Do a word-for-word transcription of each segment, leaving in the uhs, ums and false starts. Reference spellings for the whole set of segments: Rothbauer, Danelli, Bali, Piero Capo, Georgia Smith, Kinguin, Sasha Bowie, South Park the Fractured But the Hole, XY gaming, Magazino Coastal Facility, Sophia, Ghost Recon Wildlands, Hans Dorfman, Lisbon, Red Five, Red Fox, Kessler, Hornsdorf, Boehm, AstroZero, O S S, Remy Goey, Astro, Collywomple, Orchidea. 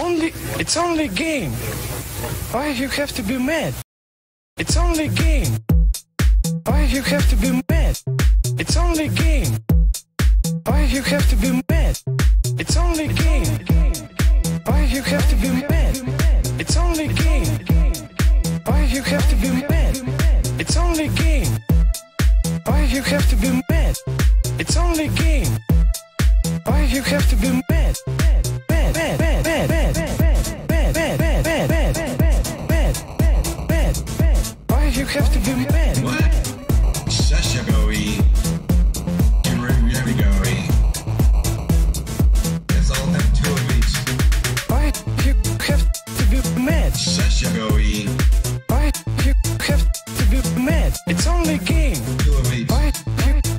Only, it's only a game. Why you have to be mad? It's only a game. Why you have to be mad? It's only a game. Why you have to be mad? It's only a game. Why you have to be mad? It's only a game. Why you have to be mad? It's only a game. Why you have to be mad? It's only a game. Why you have to be mad? Why you have to be mad? What? Sasha Bowie. And Remy Goey. That's all them two of each. Why you have to be mad? Sasha Bowie. Why you have to be mad? It's only a game. Two of each. Why you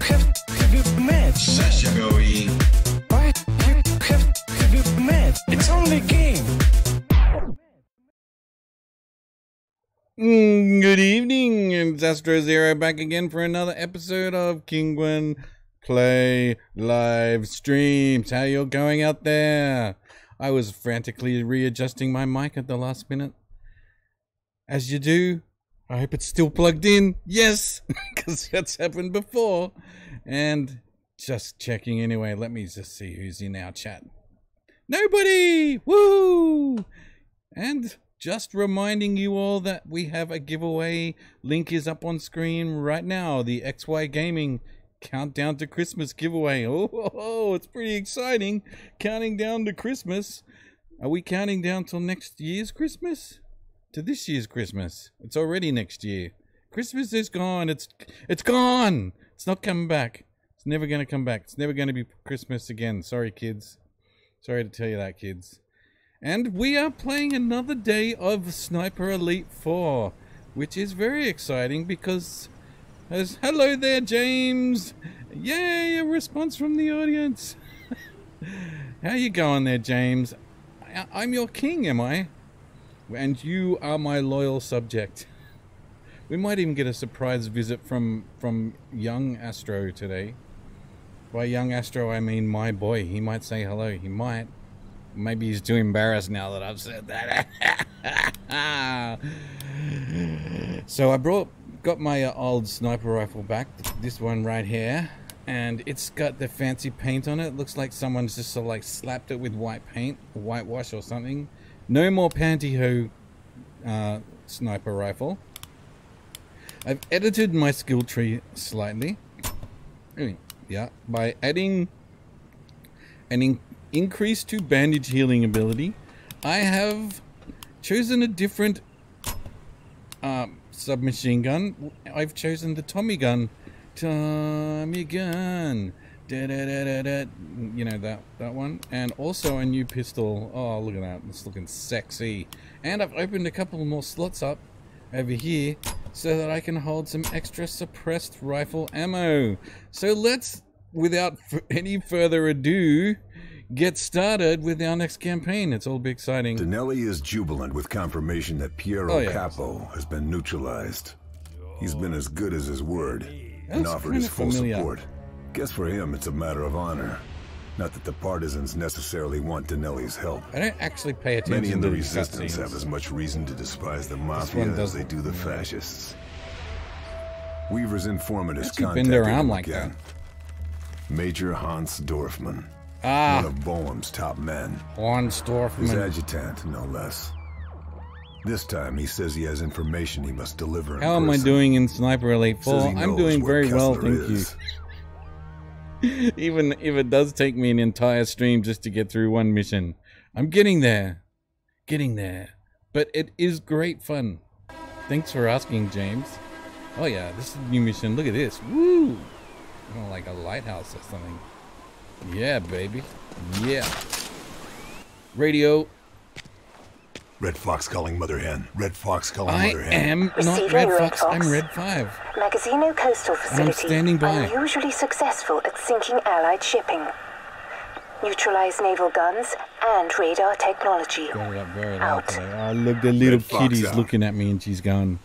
have to be mad? Sasha Bowie. Why you have to be mad? It's only a game. Good evening, it's AstroZero back again for another episode of Kinguin Play Live Streams. How you're going out there? I was frantically readjusting my mic at the last minute. As you do, I hope it's still plugged in. Yes, because that's happened before. And just checking anyway. Let me just see who's in our chat. Nobody! Woo! And just reminding you all that we have a giveaway. Link is up on screen right now. The X Y Gaming Countdown to Christmas giveaway. Oh, oh, oh, it's pretty exciting. Counting down to Christmas. Are we counting down till next year's Christmas? To this year's Christmas. It's already next year. Christmas is gone. It's it's gone. It's not coming back. It's never going to come back. It's never going to be Christmas again. Sorry, kids. Sorry to tell you that, kids. And we are playing another day of Sniper Elite four, which is very exciting because, as hello there, James! Yay, a response from the audience! How you going there, James? I, I'm your king, am I? And you are my loyal subject. We might even get a surprise visit from, from young Astro today. By young Astro, I mean my boy. He might say hello, he might. Maybe he's too embarrassed now that I've said that. So I brought, got my old sniper rifle back, this one right here, and it's got the fancy paint on it. It looks like someone's just sort of like slapped it with white paint, or whitewash or something. No more pantyhose uh, sniper rifle. I've edited my skill tree slightly. Yeah, by adding an in increase to bandage healing ability. I have chosen a different um, submachine gun. I've chosen the Tommy gun. Tommy gun. Da, da, da, da, da. You know, that, that one. And also a new pistol. Oh, look at that. It's looking sexy. And I've opened a couple more slots up over here so that I can hold some extra suppressed rifle ammo. So let's, without any further ado, get started with our next campaign. It's all be exciting. Danelli is jubilant with confirmation that Piero oh, yeah. Capo has been neutralized. He's been as good as his word That's and offered his full familiar. support. Guess for him it's a matter of honor. Not that the partisans necessarily want Danelli's help. I don't actually pay attention. Many in the resistance have as much reason to despise the mafia as they do the fascists. Weaver's informant is contacting him like again. That. Major Hans Dorfman. Ah, one of Boehm's top men. Hornsdorf. His adjutant, no less. This time he says he has information he must deliver in How person. am I doing in Sniper Elite four? I'm doing very Kessler well, thank is. you. Even if it does take me an entire stream just to get through one mission. I'm getting there. Getting there. But it is great fun. Thanks for asking, James. Oh yeah, this is a new mission. Look at this. Woo! Oh, like a lighthouse or something. Yeah, baby. Yeah. Radio. Red Fox calling Mother Hen. Red Fox calling I Mother Hen. I am not Red Fox. Fox. I'm Red Five. Magazino Coastal Facility. I'm standing by. Unusually successful at sinking Allied shipping. Neutralize naval guns and radar technology. Going up very loud today. Oh, look, the little kitty's looking at me and she's gone.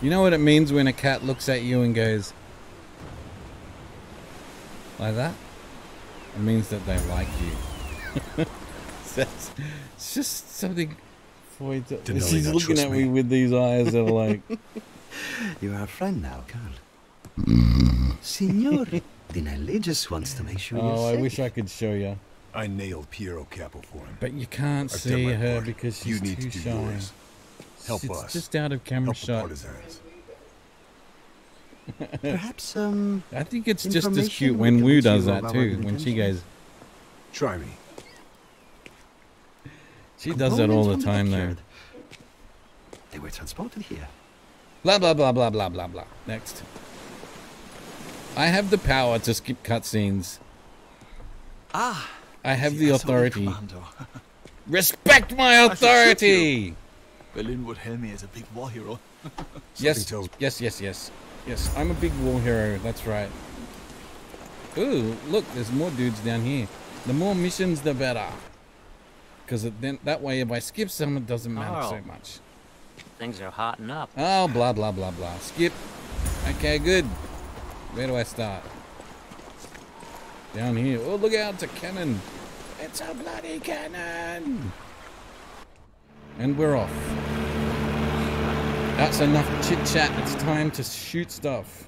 You know what it means when a cat looks at you and goes like that? It means that they like you. That's, it's just something. Boy, she's looking at me, me with these eyes that are like. You're our friend now, Carl. Signor Danelli just wants to make sure. Oh, you're I wish I could show you. I nailed Piero Capo for him. But you can't I've see her part. Because she's you need too to shy. Yours. Help it's us. Just out of camera Help shot. Perhaps um. I think it's just as cute when Wu does that too. When she goes. Try me. She does that all the time, though. They were transported here. Blah, blah, blah, blah, blah, blah, blah. Next. I have the power to skip cutscenes. Ah. I have the authority. Respect my authority! Berlin would hail me as a big war hero. Yes, yes, yes, yes. Yes, I'm a big war hero. That's right. Ooh, look, there's more dudes down here. The more missions, the better. Because then that way, if I skip some, it doesn't matter oh. so much. Things are hotting up. Oh, blah, blah, blah, blah. Skip. Okay, good. Where do I start? Down here. Oh, look out. It's a cannon. It's a bloody cannon. And we're off. That's enough chit-chat. It's time to shoot stuff.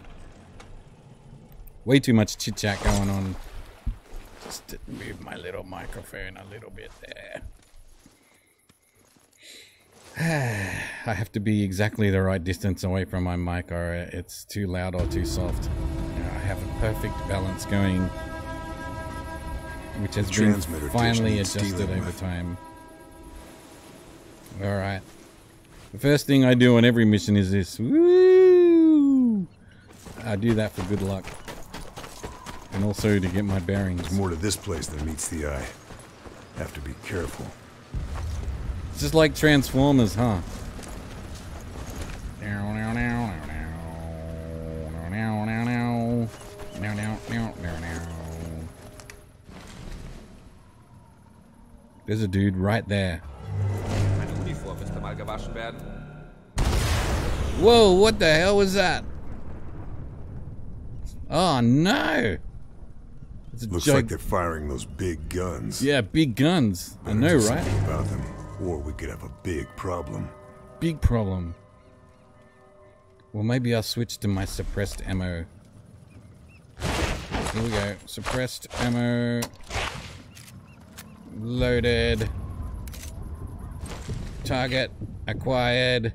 Way too much chit-chat going on. Just move my little microphone a little bit there. I have to be exactly the right distance away from my mic or it's too loud or too soft. I have a perfect balance going, which has been finally adjusted over time. Alright. The first thing I do on every mission is this. Woo! I do that for good luck. And also to get my bearings. There's more to this place than meets the eye. Have to be careful. It's just like Transformers, huh? There's a dude right there. Whoa, what the hell was that? Oh no! Looks like they're firing those big guns. Yeah, big guns. I know, right? About them, or we could have a big problem. Big problem. Well, maybe I'll switch to my suppressed ammo. Here we go. Suppressed ammo. Loaded. Target acquired.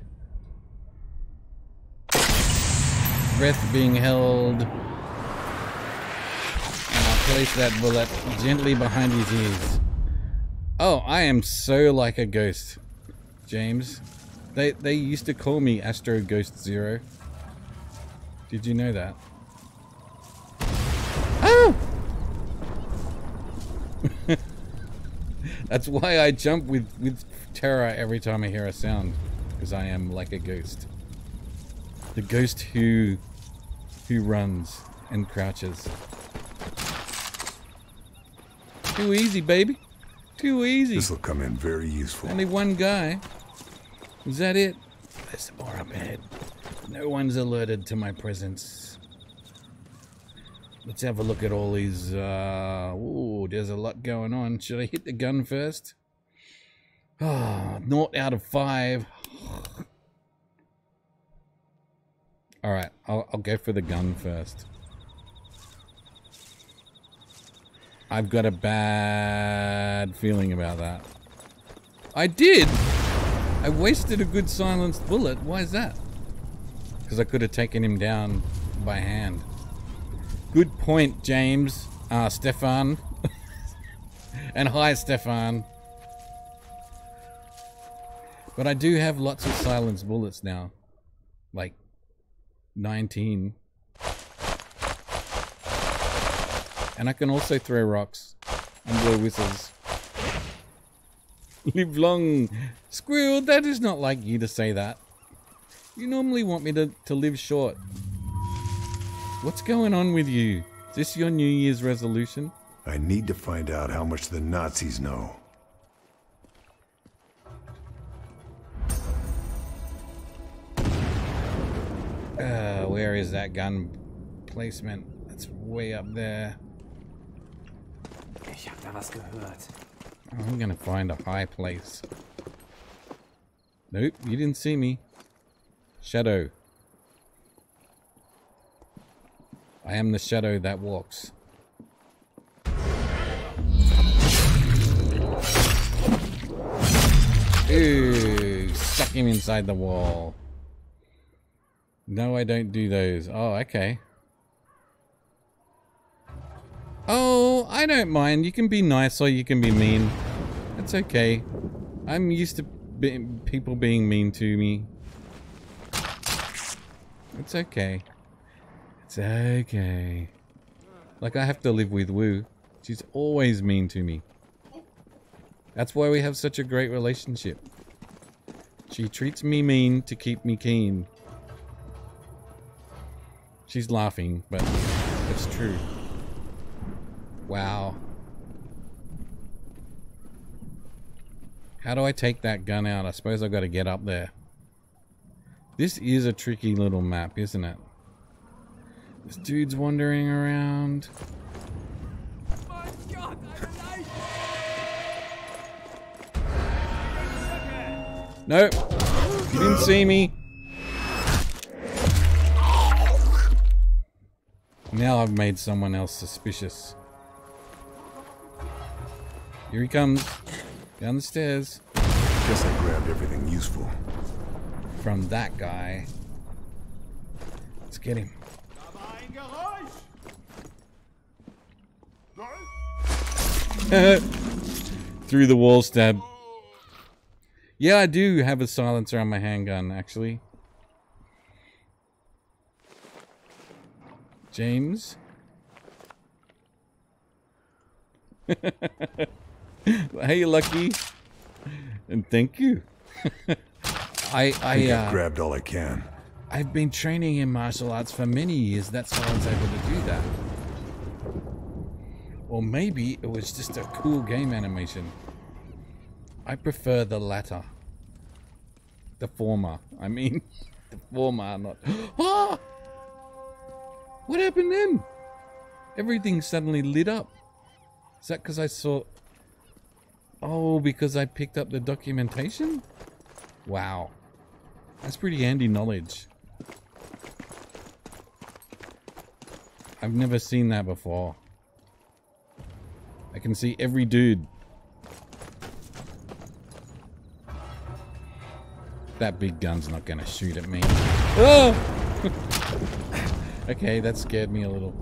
Breath being held. Place that bullet gently behind his ears. Oh, I am so like a ghost, James. They they used to call me Astro Ghost Zero. Did you know that? Oh! That's why I jump with with terror every time I hear a sound, because I am like a ghost. The ghost who who runs and crouches. Too easy, baby. Too easy. This will come in very useful. Only one guy. Is that it? There's some more up ahead. No one's alerted to my presence. Let's have a look at all these. Uh, ooh, there's a lot going on. Should I hit the gun first? Ah, oh, naught out of five. All right, I'll, I'll go for the gun first. I've got a bad feeling about that. I did! I wasted a good silenced bullet. Why is that? Because I could have taken him down by hand. Good point, James. Ah, uh, Stefan. And hi, Stefan. But I do have lots of silenced bullets now. Like, nineteen. And I can also throw rocks and blow whistles. Live long. Squirrel, that is not like you to say that. You normally want me to, to live short. What's going on with you? Is this your New Year's resolution? I need to find out how much the Nazis know. Uh, where is that gun placement? It's way up there. Ich hab da was gehört. I'm gonna find a high place. Nope, you didn't see me. Shadow. I am the shadow that walks. Ooh, stuck him inside the wall. No, I don't do those. Oh, okay. Oh, I don't mind. You can be nice or you can be mean. It's okay. I'm used to be people being mean to me. It's okay. It's okay. Like, I have to live with Wu. She's always mean to me. That's why we have such a great relationship. She treats me mean to keep me keen. She's laughing, but it's true. Wow. How do I take that gun out? I suppose I've got to get up there. This is a tricky little map, isn't it? This dude's wandering around. My God, I'm alive! Nope. You didn't see me. Now I've made someone else suspicious. Here he comes. Down the stairs. Guess I grabbed everything useful. From that guy. Let's get him. Through the wall stab. Yeah, I do have a silencer on my handgun, actually. James. Hey, Lucky. And thank you. I I uh, grabbed all I can. I've been training in martial arts for many years. That's how I was able to do that. Or maybe it was just a cool game animation. I prefer the latter. The former. I mean, the former, not. Ah! What happened then? Everything suddenly lit up. Is that because I saw... Oh, because I picked up the documentation? Wow. That's pretty handy knowledge. I've never seen that before. I can see every dude. That big gun's not gonna shoot at me. Oh! Okay, that scared me a little.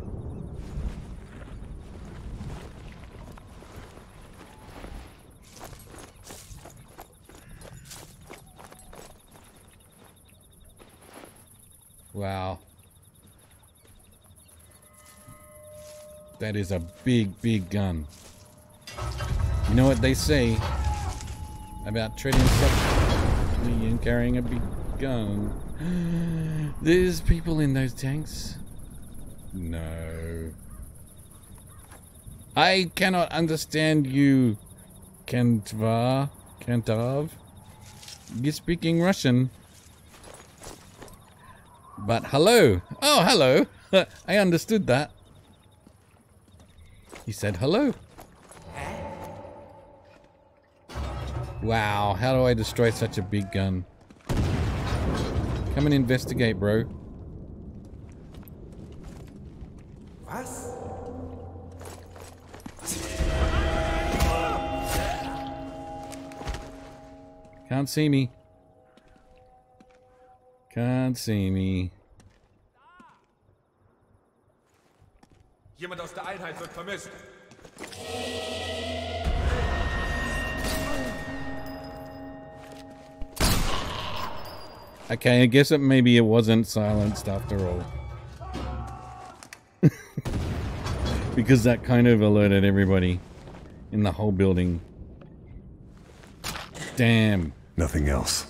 Wow. That is a big, big gun. You know what they say about treading softly and carrying a big gun. There's people in those tanks. No. I cannot understand you, Kentva. Kentav. You're speaking Russian. But hello. Oh, hello. I understood that. He said hello. Wow, how do I destroy such a big gun? Come and investigate, bro. Can't see me. Can't see me. Jemand aus der Einheit wird vermisst. Okay, I guess it maybe it wasn't silenced after all. Because that kind of alerted everybody in the whole building. Damn. Nothing else.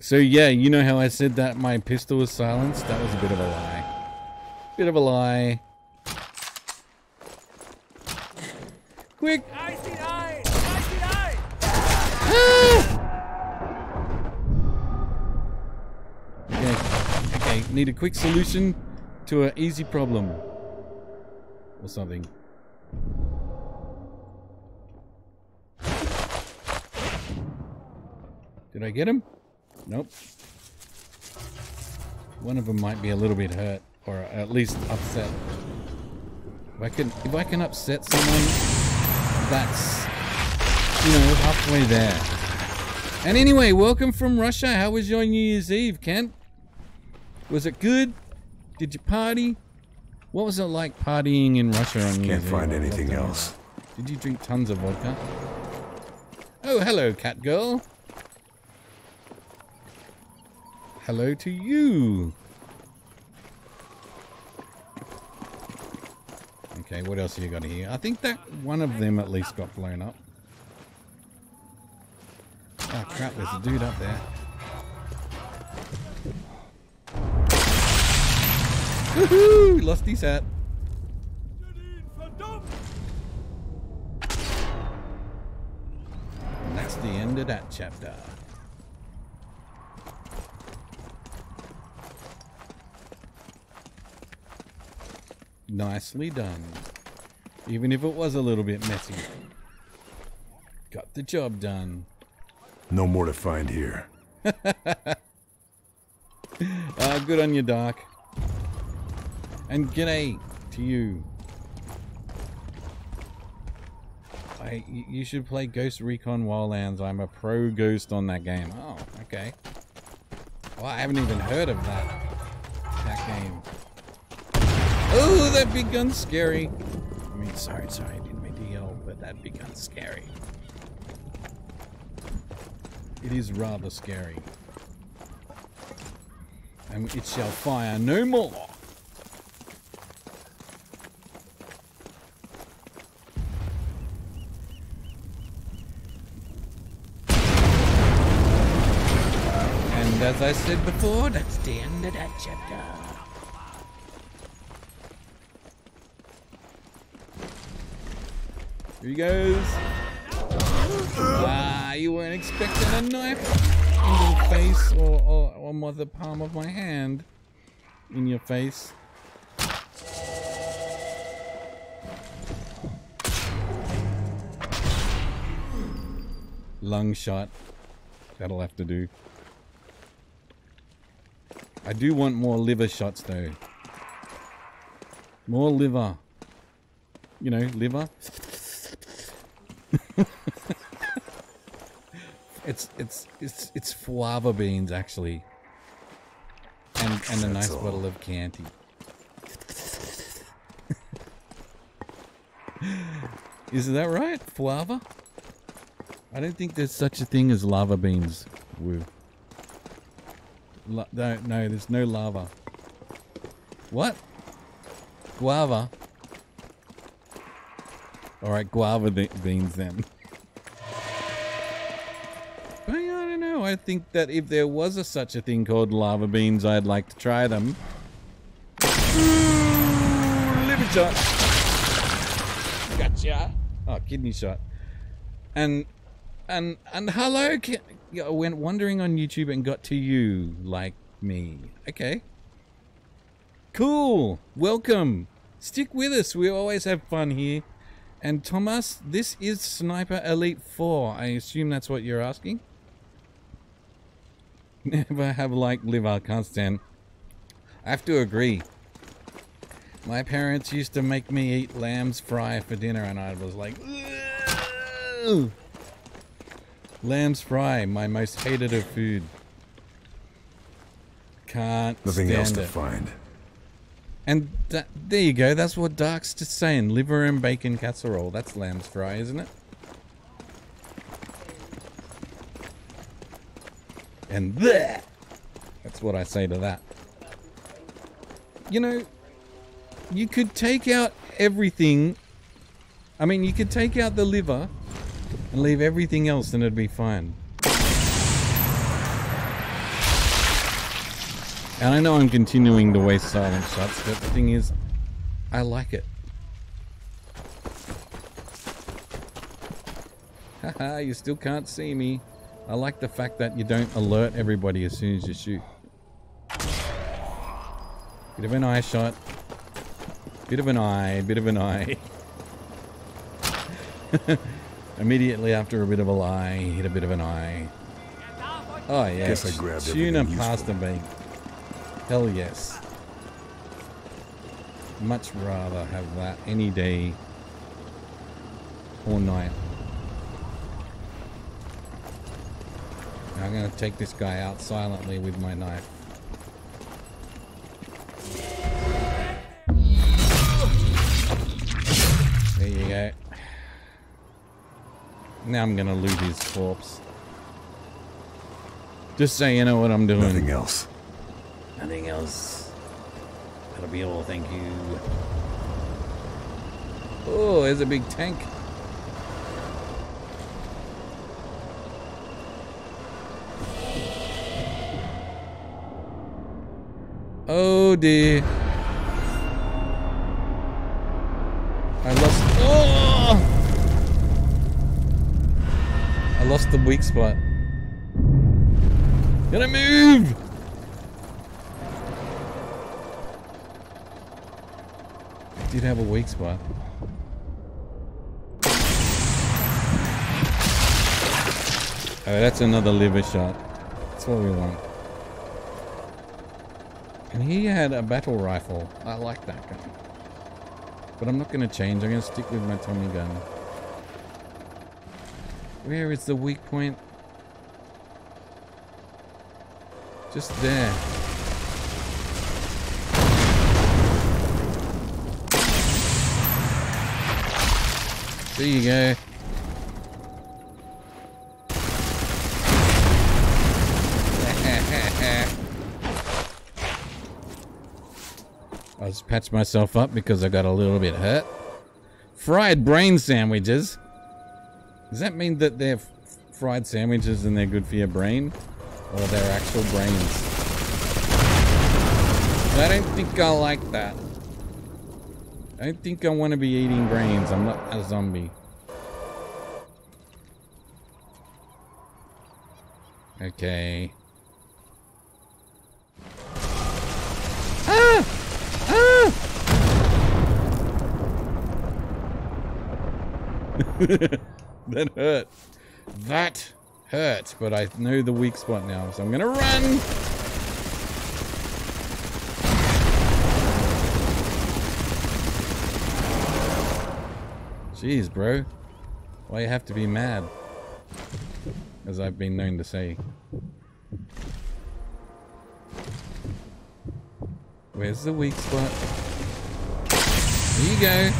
So yeah, you know how I said that my pistol was silenced? That was a bit of a lie. Bit of a lie. Quick! I see eye! I see eye! Ah! Okay, need a quick solution to an easy problem. Or something. Did I get him? Nope. One of them might be a little bit hurt, or at least upset. If I can, if I can upset someone, that's, you know, halfway there. And anyway, welcome from Russia. How was your New Year's Eve, Kent? Was it good? Did you party? What was it like partying in Russia on New Year's Eve? Can't find anything else. Did you drink tons of vodka? Oh, hello, cat girl. Hello to you. Okay, what else have you got here? I think that one of them at least got blown up. Oh crap, there's a dude up there. Woohoo! Lost his hat. And that's the end of that chapter. Nicely done. Even if it was a little bit messy. Got the job done. No more to find here. uh, good on you, Doc. And g'day to you. I, you should play Ghost Recon Wildlands. I'm a pro ghost on that game. Oh, okay. Well, I haven't even heard of that. That game. Oh, that big gun's scary. I mean, sorry, sorry, I didn't mean to yell, but that big gun's scary. It is rather scary. And it shall fire no more. And as I said before, that's the end of that chapter. Here he goes. Ah, you weren't expecting a knife in your face, or, or, or more the palm of my hand in your face. Lung shot. That'll have to do. I do want more liver shots, though. More liver. You know, liver. it's it's it's it's fava beans actually, and and That's a nice all. bottle of Chianti. Is that right, fava? I don't think there's such a thing as lava beans. Woo. La no, no, there's no lava. What? Guava. Alright, guava beans then. But yeah, I don't know, I think that if there was a, such a thing called lava beans, I'd like to try them. Ooh, liver shot. Gotcha. Oh, kidney shot. And, and, and hello, I went wandering on YouTube and got to you, like me. Okay. Cool. Welcome. Stick with us, we always have fun here. And Thomas, this is Sniper Elite four. I assume that's what you're asking. Never have liked liver, can't stand. I have to agree. My parents used to make me eat lamb's fry for dinner, and I was like, ugh! Lamb's fry, my most hated of food. Can't Nothing stand else to it. find. And that, there you go, that's what Dark's just saying. Liver and bacon casserole. That's lamb's fry, isn't it? And bleh! That's what I say to that. You know, you could take out everything. I mean, you could take out the liver and leave everything else and it'd be fine. And I know I'm continuing to waste silent shots, but the thing is, I like it. Haha, you still can't see me. I like the fact that you don't alert everybody as soon as you shoot. Bit of an eye shot. Bit of an eye, bit of an eye. Immediately after a bit of a lie, hit a bit of an eye. Oh yes, I grabbed tuna pasta bean. Hell yes. Much rather have that any day or night. I'm going to take this guy out silently with my knife. There you go. Now I'm going to loot his corpse. Just so you know what I'm doing. Nothing else. Nothing else. That'll be all, thank you. Oh, there's a big tank. Oh dear. I lost. Oh! I lost the weak spot. Gotta move! I did have a weak spot. Oh, that's another liver shot. That's what we want. And he had a battle rifle. I like that gun. But I'm not going to change. I'm going to stick with my Tommy gun. Where is the weak point? Just there. There you go. I just patched myself up because I got a little bit hurt. Fried brain sandwiches. Does that mean that they're f fried sandwiches and they're good for your brain? Or they're actual brains? I don't think I like that. I don't think I want to be eating brains. I'm not a zombie. Okay. Ah! Ah! That hurt. That hurt, but I know the weak spot now, so I'm gonna run. Jeez, bro. Why you have to be mad? As I've been known to say. Where's the weak spot? Here you go.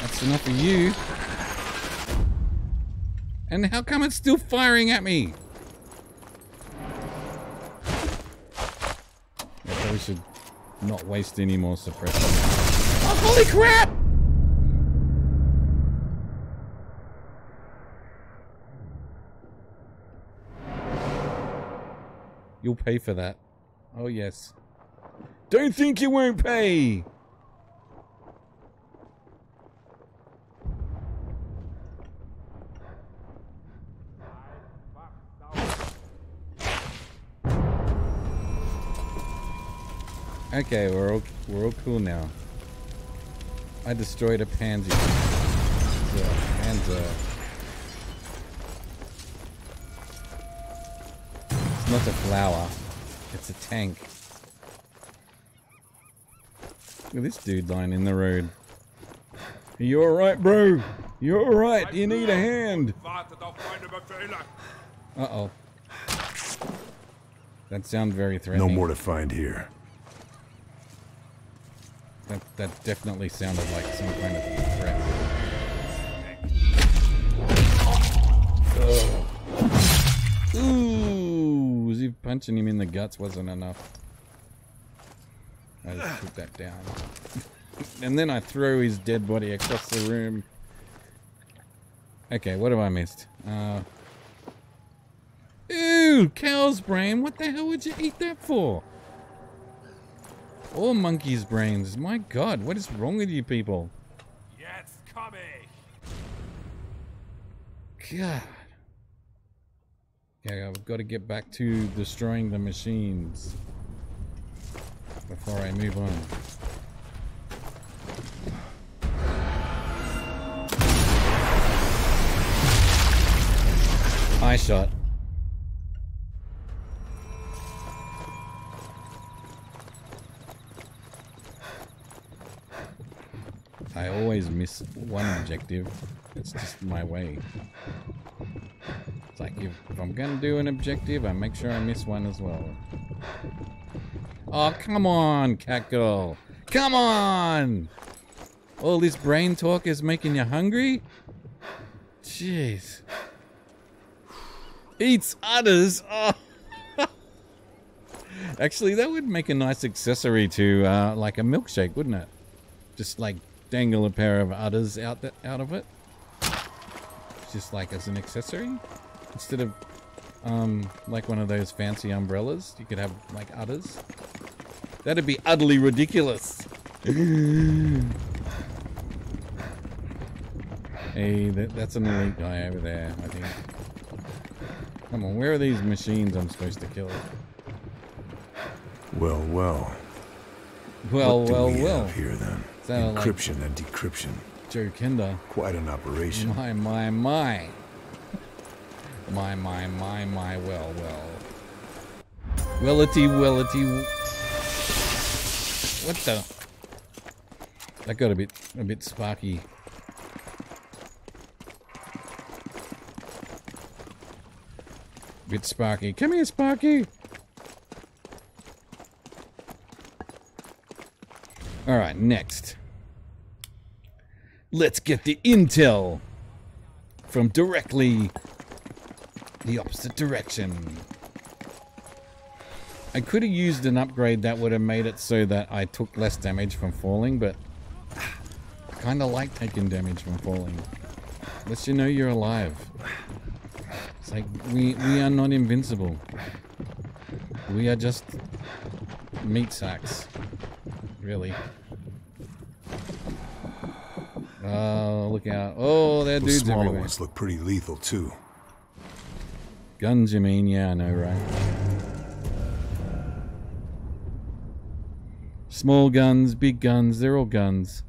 That's enough of you. And how come it's still firing at me? I probably should not waste any more suppressors. Oh, holy crap! You'll pay for that. Oh, yes. Don't think you won't pay! Okay, we're all, we're all cool now. I destroyed a pansy. Panzer. It's not a flower, it's a tank. Look at this dude lying in the road. Are you alright, bro? You alright? You need a hand? Uh-oh. That sounds very threatening. No more to find here. That, that definitely sounded like some kind of threat. Oh. Ooh. Was he punching him in the guts wasn't enough. I just put that down. And then I throw his dead body across the room. Okay, what have I missed? Uh, ooh, cow's brain. What the hell would you eat that for? Or monkey's brains. My God, what is wrong with you people? Yes, coming. God. Yeah, I've got to get back to destroying the machines before I move on. nice shot. I always miss one objective. It's just my way. It's like if, if I'm gonna do an objective, I make sure I miss one as well. Oh, come on, cat girl. Come on! All this brain talk is making you hungry? Jeez. Eats others! Oh. Actually, that would make a nice accessory to uh, like a milkshake, wouldn't it? Just like dangle a pair of udders out the, out of it, just like as an accessory, instead of um, like one of those fancy umbrellas. You could have like udders. That'd be utterly ridiculous. Hey, that, that's an elite guy over there, I think. Come on, where are these machines I'm supposed to kill? Well, well. Well, what do well, we well. Have here then? Encryption like and decryption. Joe Kinder. Quite an operation. My, my, my. My, my, my, my. Well, well. Wellity, wellity. What the? That got a bit, a bit sparky. A bit sparky. Come here, Sparky. All right, next. Let's get the intel from directly the opposite direction. I could have used an upgrade that would have made it so that I took less damage from falling, but I kind of like taking damage from falling. Lets you know you're alive. It's like we we are not invincible. We are just meat sacks. Really. Oh, look out. Oh, that dude's everywhere. The smaller ones look pretty lethal, too. Guns, you mean? Yeah, I know, right? Small guns, big guns, they're all guns.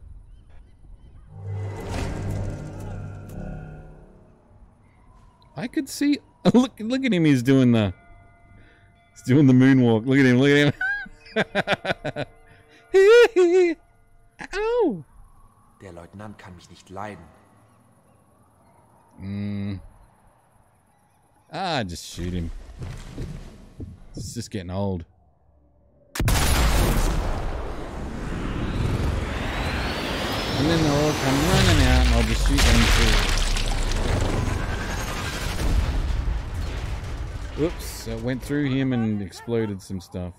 I could see... Oh, look, look at him, he's doing the... He's doing the moonwalk. Look at him, look at him. Ow. Der Leutnant kann mich nicht leiden. Mm. Ah, just shoot him. It's just getting old. And then they'll all come running out and I'll just shoot them too. Whoops, it went through him and exploded some stuff.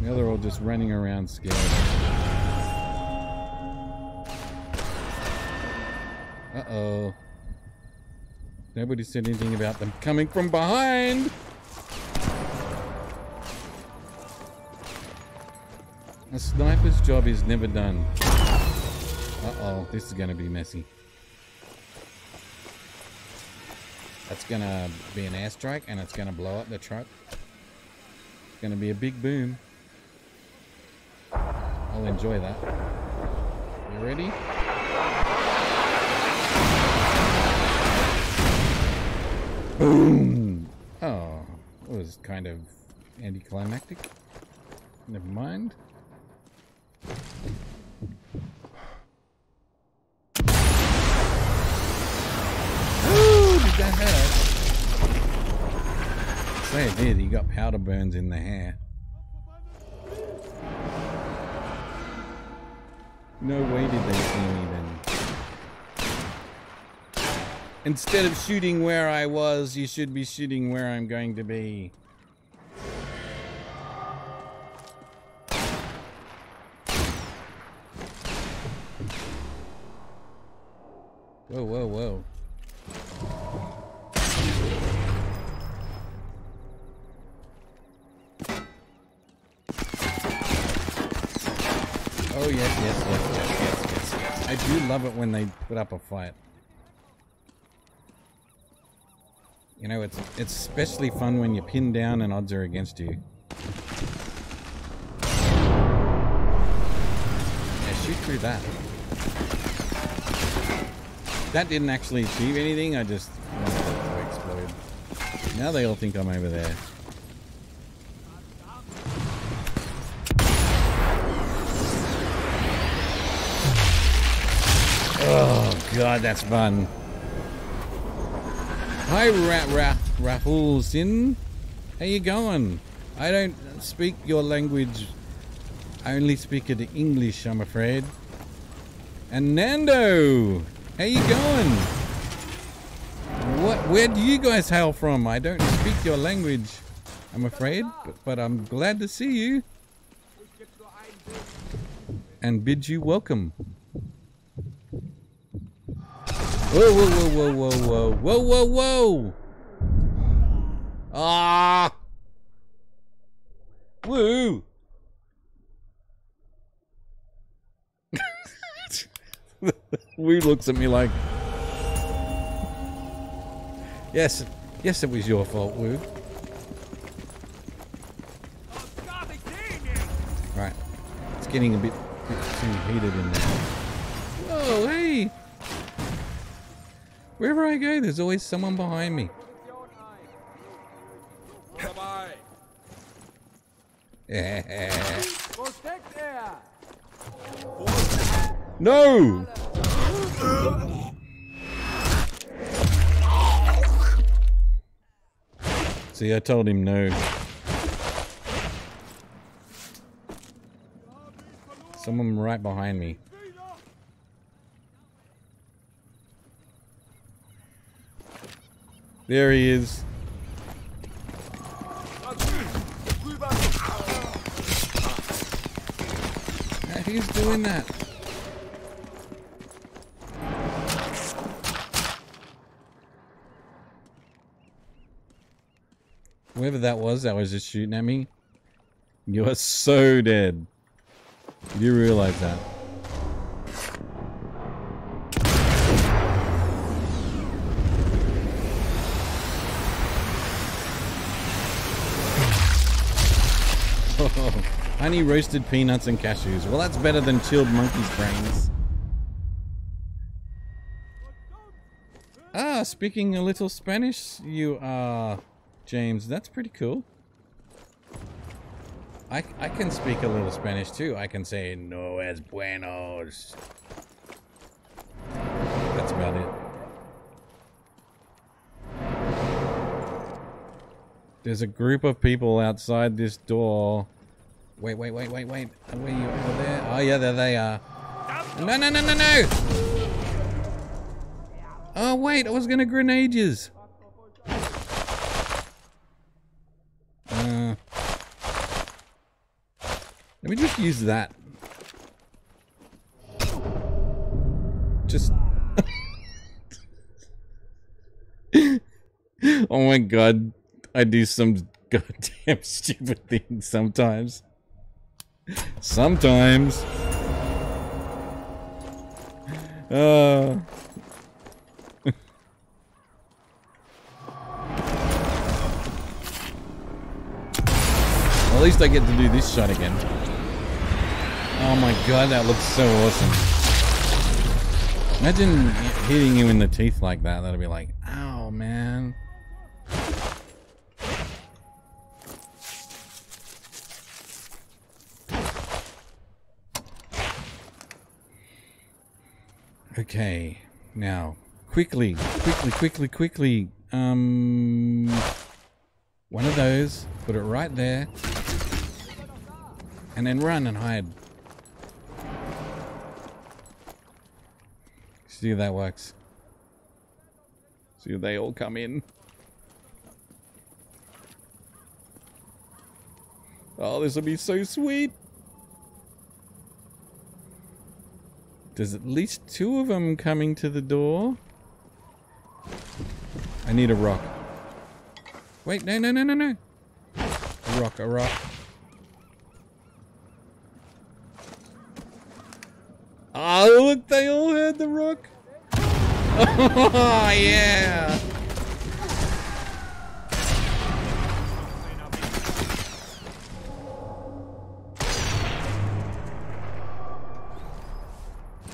The other all just running around scared. Uh-oh. Nobody said anything about them coming from behind! A sniper's job is never done. Uh-oh, this is gonna be messy. That's gonna be an airstrike and it's gonna blow up the truck. It's gonna be a big boom. I'll enjoy that. You ready? Boom! Oh, it was kind of anticlimactic. Never mind. Ooh, did that hurt? Say it did, he got powder burns in the hair. No way did they see me then. Instead of shooting where I was, you should be shooting where I'm going to be. Whoa, whoa, whoa. Oh, yes, yes, yes, yes, yes, yes, yes. I do love it when they put up a fight. You know, it's, it's especially fun when you're pinned down and odds are against you. Yeah, shoot through that. That didn't actually achieve anything, I just wanted to explode. Now they all think I'm over there. Oh god, that's fun. Hi Ra Ra Rafflesin. How you going? I don't speak your language. I only speak it in English, I'm afraid. And Nando! How you going? What? Where do you guys hail from? I don't speak your language, I'm afraid, but, but I'm glad to see you. And bid you welcome. Whoa, whoa, whoa, whoa, whoa, whoa, whoa, whoa, whoa! Ah! Woo! Woo looks at me like, yes, yes, it was your fault, Woo. Right, it's getting a bit, bit too heated in there. Whoa, hey! Wherever I go, there's always someone behind me. Yeah. No! See, I told him no. Someone right behind me. There he is. Now, who's doing that? Whoever that was, that was just shooting at me. You are so dead. Do you realize that? Honey, roasted peanuts and cashews. Well, that's better than chilled monkey's brains. Ah, speaking a little Spanish, you are... James, that's pretty cool. I, I can speak a little Spanish too. I can say no es buenos. That's about it. There's a group of people outside this door. Wait, wait, wait, wait, wait. Are we over there? Oh yeah, there they are. No, no, no, no, no! Oh wait, I was gonna grenade yous. Let me just use that. Just... Oh my god, I do some goddamn stupid things sometimes. Sometimes. Uh... At least I get to do this shot again. Oh my god, that looks so awesome. Imagine hitting you in the teeth like that. That'll be like, ow, man. Okay, now, quickly, quickly, quickly, quickly. Um, one of those, put it right there. And then run and hide. See if that works. See if they all come in. Oh, this will be so sweet. There's at least two of them coming to the door. I need a rock. Wait, no, no, no, no, no. A rock, a rock. Oh, look, they all heard the rock. Oh, yeah.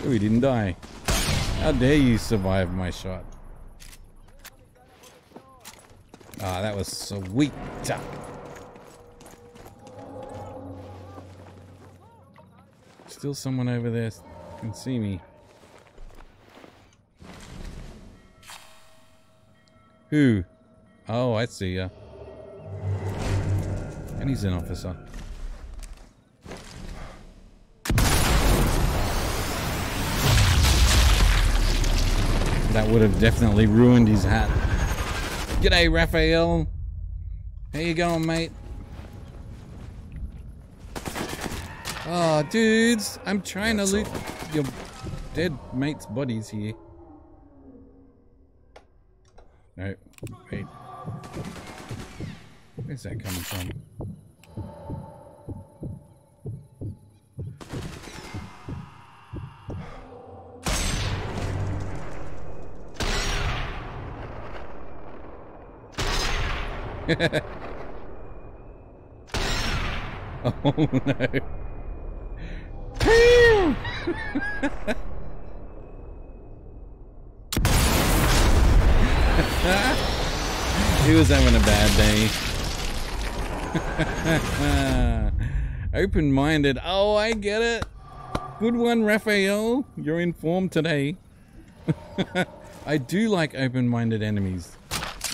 We didn't die. How dare you survive my shot? Ah, that was sweet. Still someone over there can see me. Who? Oh, I see ya. And he's an officer. That would have definitely ruined his hat. G'day, Raphael. How you going, mate? Oh, dudes. I'm trying That's to loot all. your dead mate's bodies here. No, wait. Where's that coming from? Oh no. He was having a bad day. Open-minded. Oh, I get it. Good one, Raphael. You're in form today. I do like open-minded enemies.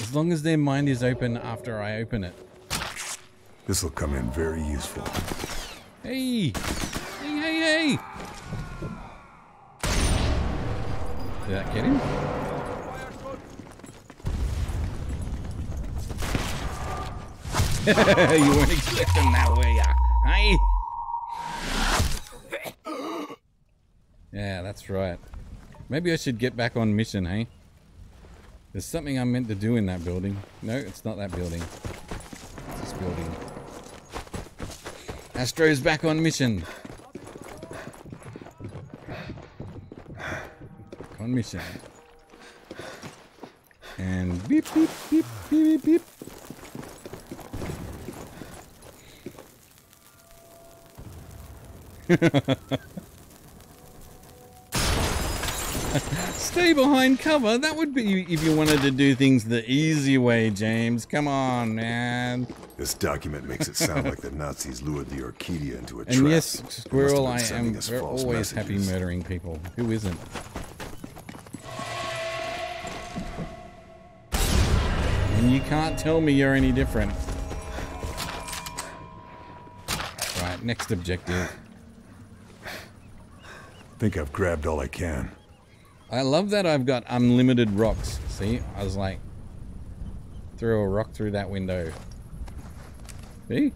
As long as their mind is open after I open it. This will come in very useful. Hey! Hey, hey, hey! Did that get him? You weren't expecting that, were ya? Hey! Yeah, that's right. Maybe I should get back on mission, hey? There's something I'm meant to do in that building. No, it's not that building. It's this building. Astro's back on mission. Back on mission. And beep, beep, beep, beep, beep, beep. Stay behind cover. That would be if you wanted to do things the easy way, James. Come on, man. This document makes it sound like the Nazis lured the Orchidea into a and trap. And yes, Squirrel, I am we're always messages. happy murdering people. Who isn't? And you can't tell me you're any different. Right, next objective. I think I've grabbed all I can. I love that I've got unlimited rocks. See, I was like, threw a rock through that window. See?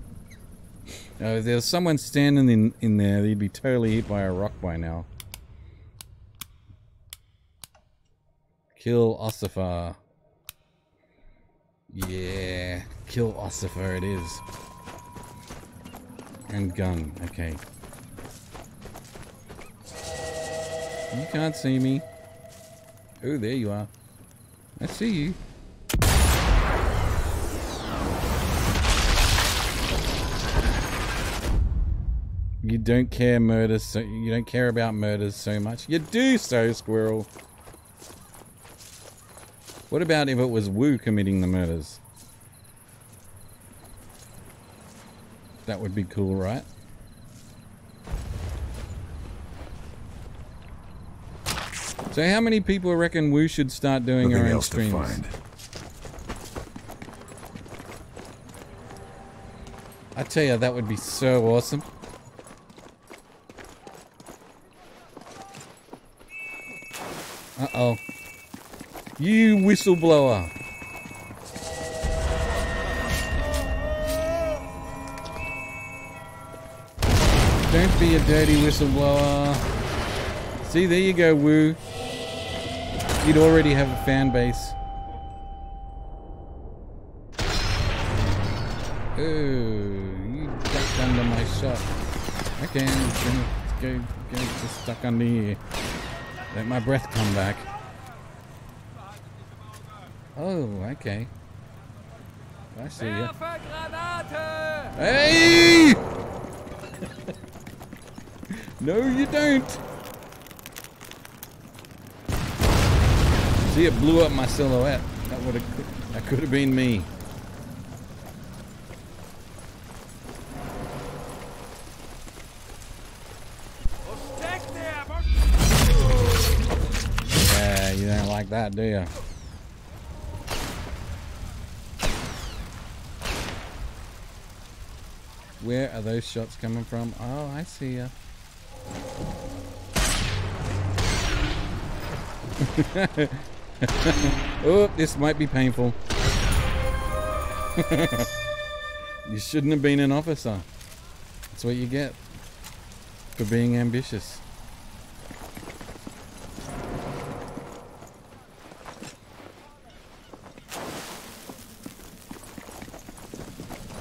Now, if there was someone standing in, in there, they'd be totally hit by a rock by now. Kill Ossifer. Yeah, kill Ossifer it is. And gun, okay. You can't see me. Oh, there you are. I see you. You don't care murders, so you don't care about murders so much. You do so, Squirrel. What about if it was Wu committing the murders? That would be cool, right? So how many people reckon Wu should start doing Nothing our own streams? Find. I tell you, that would be so awesome. Uh-oh. You whistleblower. Don't be a dirty whistleblower. See, there you go, Wu. You'd already have a fan base. Oh, you ducked under my shot. Okay, I'm gonna go, go just duck under here. Let my breath come back. Oh, okay. I see you. Hey! No, you don't. See, it blew up my silhouette. That would have, that could have been me. Yeah, you don't like that, do you? Where are those shots coming from? Oh, I see ya. Oh, this might be painful. You shouldn't have been an officer. That's what you get for being ambitious.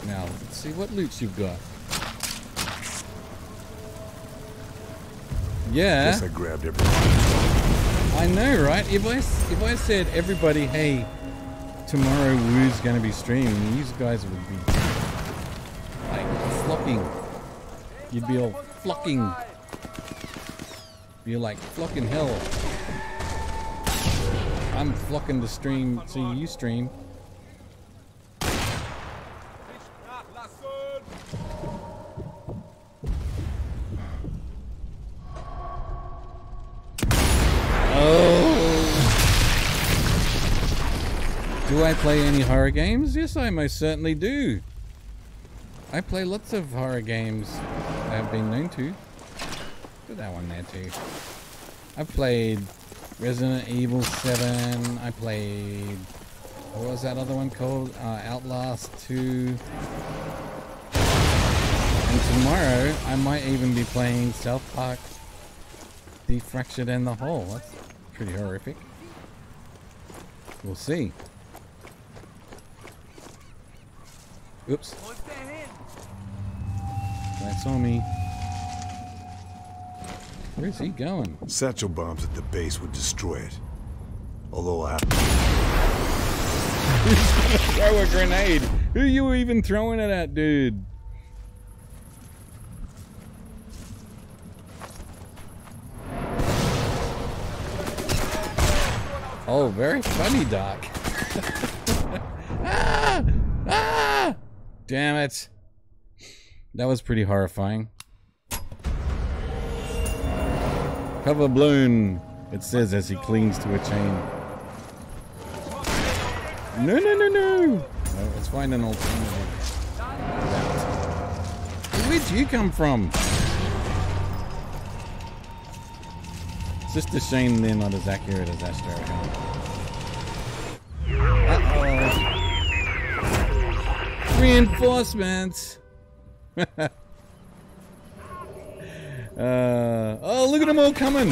Now, let's see what loots you've got. Yeah. I guess I grabbed everyone. I know, right? If I, if I said everybody, hey, tomorrow Woo's going to be streaming, these guys would be like flocking. You'd be all flocking. You're like flocking hell. I'm flocking to stream, see you stream. Do I play any horror games? Yes, I most certainly do. I play lots of horror games. I've been known to. Put that one there too. I played Resident Evil seven. I played... what was that other one called? Uh, Outlast two. And tomorrow, I might even be playing South Park the Fractured and the Hole. That's pretty horrific. We'll see. Oops. That's on me. Where's he going? Satchel bombs at the base would destroy it. Although I... He's gonna throw a grenade. Who are you even throwing it at, dude? Oh, very funny, Doc. Ah! Ah! Damn it. That was pretty horrifying. Cover balloon, it says as he clings to a chain. No, no, no, no. Oh, let's find an alternative. Where'd you come from? It's just a shame they're not as accurate as Astro. Uh-oh. Reinforcements. uh, oh, look at them all coming.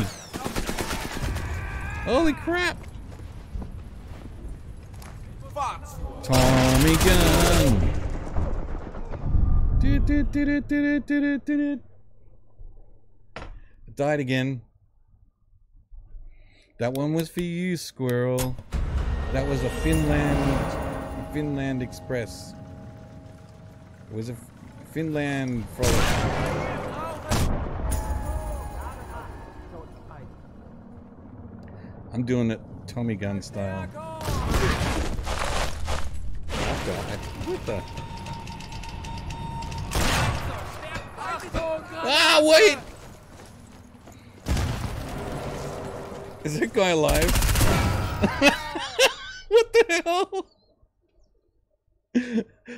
Holy crap. Tommy gun. Do, do, do, do, do, do, do, do. Died again. That one was for you, squirrel. That was a Finland, a Finland Express. It was a Finland frolic. I'm doing it Tommy gun style. What the? Ah, wait! Is that guy alive? What the hell?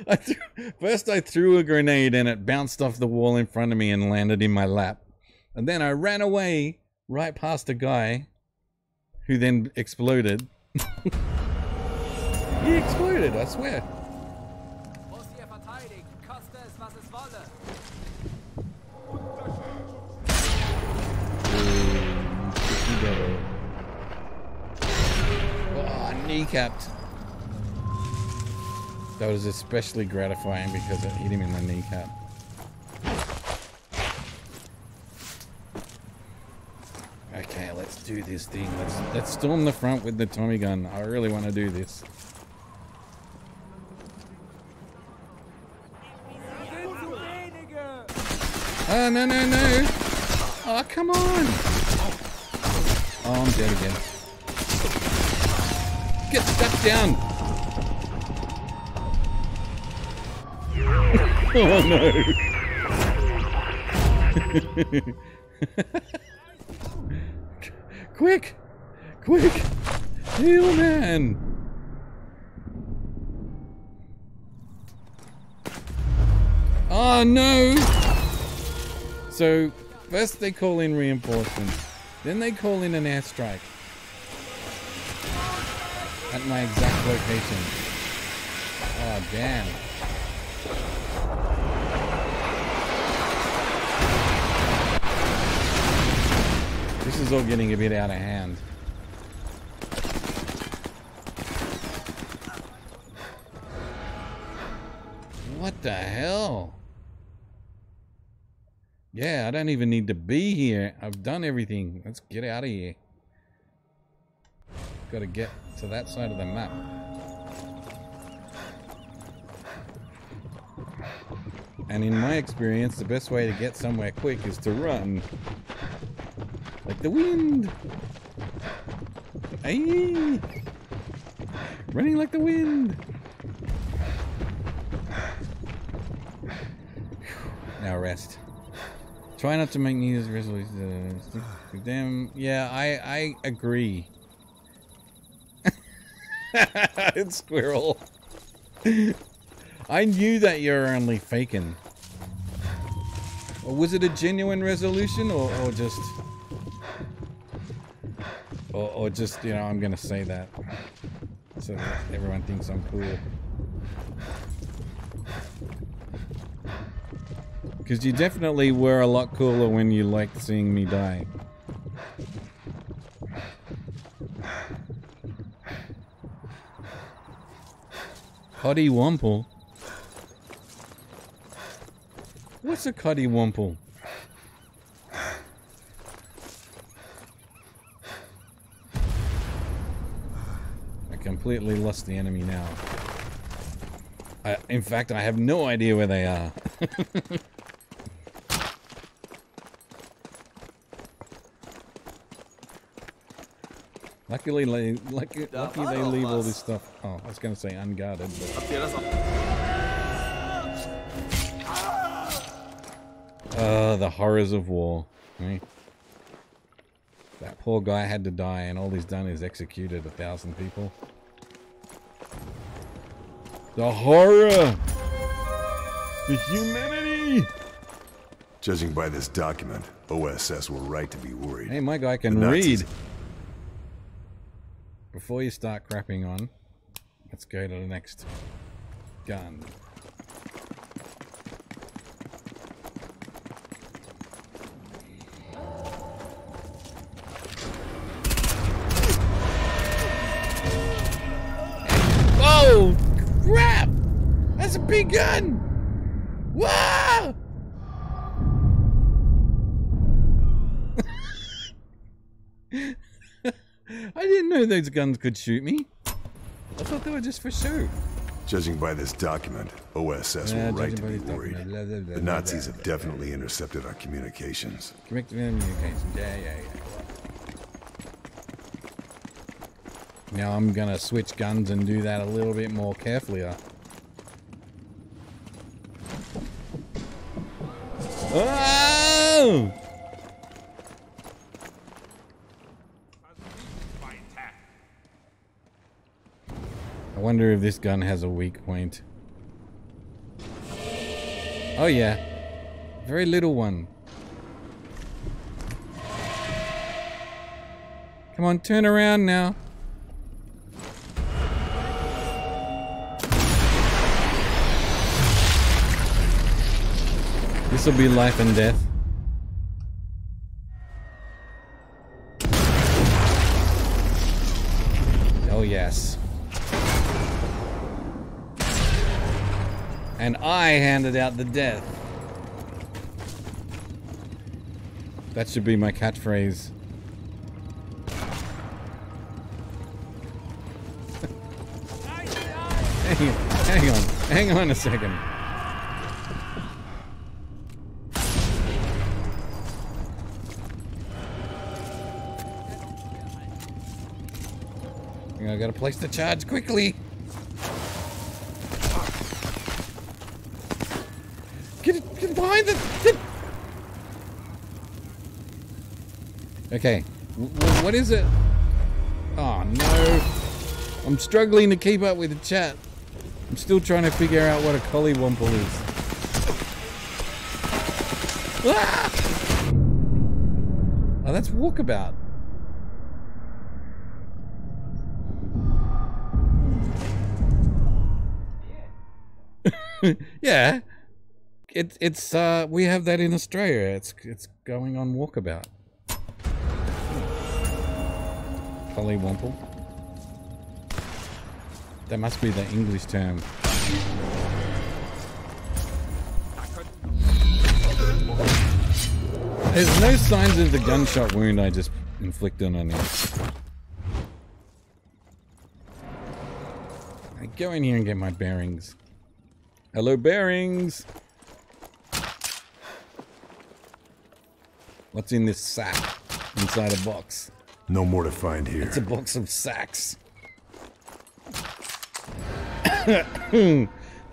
I threw, first I threw a grenade and it bounced off the wall in front of me and landed in my lap. And then I ran away right past a guy who then exploded. He exploded, I swear. Oh, kneecapped. That was especially gratifying because it hit him in the kneecap. Okay, let's do this thing. Let's let's storm the front with the Tommy gun. I really want to do this. Oh no no no! Oh come on! Oh, I'm dead again. get stepped down. Oh no. Quick! Quick! Heal, man! Oh no! So, first they call in reinforcements, then they call in an airstrike. At my exact location. Oh damn. This is all getting a bit out of hand. What the hell? Yeah, I don't even need to be here. I've done everything. Let's get out of here. Got to get to that side of the map. And in my experience, the best way to get somewhere quick is to run. Like the wind. Aye. Running like the wind. Now rest. Try not to make New Year's resolutions. Stick with them. Yeah, I, I agree. It's squirrel. I knew that you were only faking. Or was it a genuine resolution or, or just... Or, or just, you know, I'm gonna say that so that everyone thinks I'm cool. Because you definitely were a lot cooler when you liked seeing me die. Coddy Wumple? What's a Coddy Wumple? Completely lost the enemy now. I, in fact, I have no idea where they are. Luckily, lucky, lucky they leave all this stuff. Oh, I was going to say unguarded. But... Uh, the horrors of war. Eh? That poor guy had to die, and all he's done is executed a thousand people. The horror! The humanity! Judging by this document, O S S were right to be worried. Hey, my guy can read! Before you start crapping on, let's go to the next gun. Oh! Crap! That's a big gun! Whoa! I didn't know those guns could shoot me. I thought they were just for show. Judging by this document, O S S yeah, were right to be worried. Blah, blah, blah, the Nazis blah, blah, have blah, definitely blah. intercepted our communications. Communications. Yeah, yeah, yeah. Now I'm gonna switch guns and do that a little bit more carefully. Oh! I wonder if this gun has a weak point. Oh yeah, very little one. Come on, turn around now. This will be life and death. Oh yes. And I handed out the death. That should be my catchphrase. hang on, hang on, hang on a second. You know, I gotta place the charge quickly. Get it, get behind the... Get. Okay. W what is it? Oh, no. I'm struggling to keep up with the chat. I'm still trying to figure out what a collywomple is. Ah! Oh, that's walkabout. Yeah, it's it's uh we have that in Australia. It's it's going on walkabout. Collywomple. That must be the English term. There's no signs of the gunshot wound I just inflicted on him. I go in here and get my bearings. Hello, bearings. What's in this sack inside a box? No more to find here. It's a box of sacks.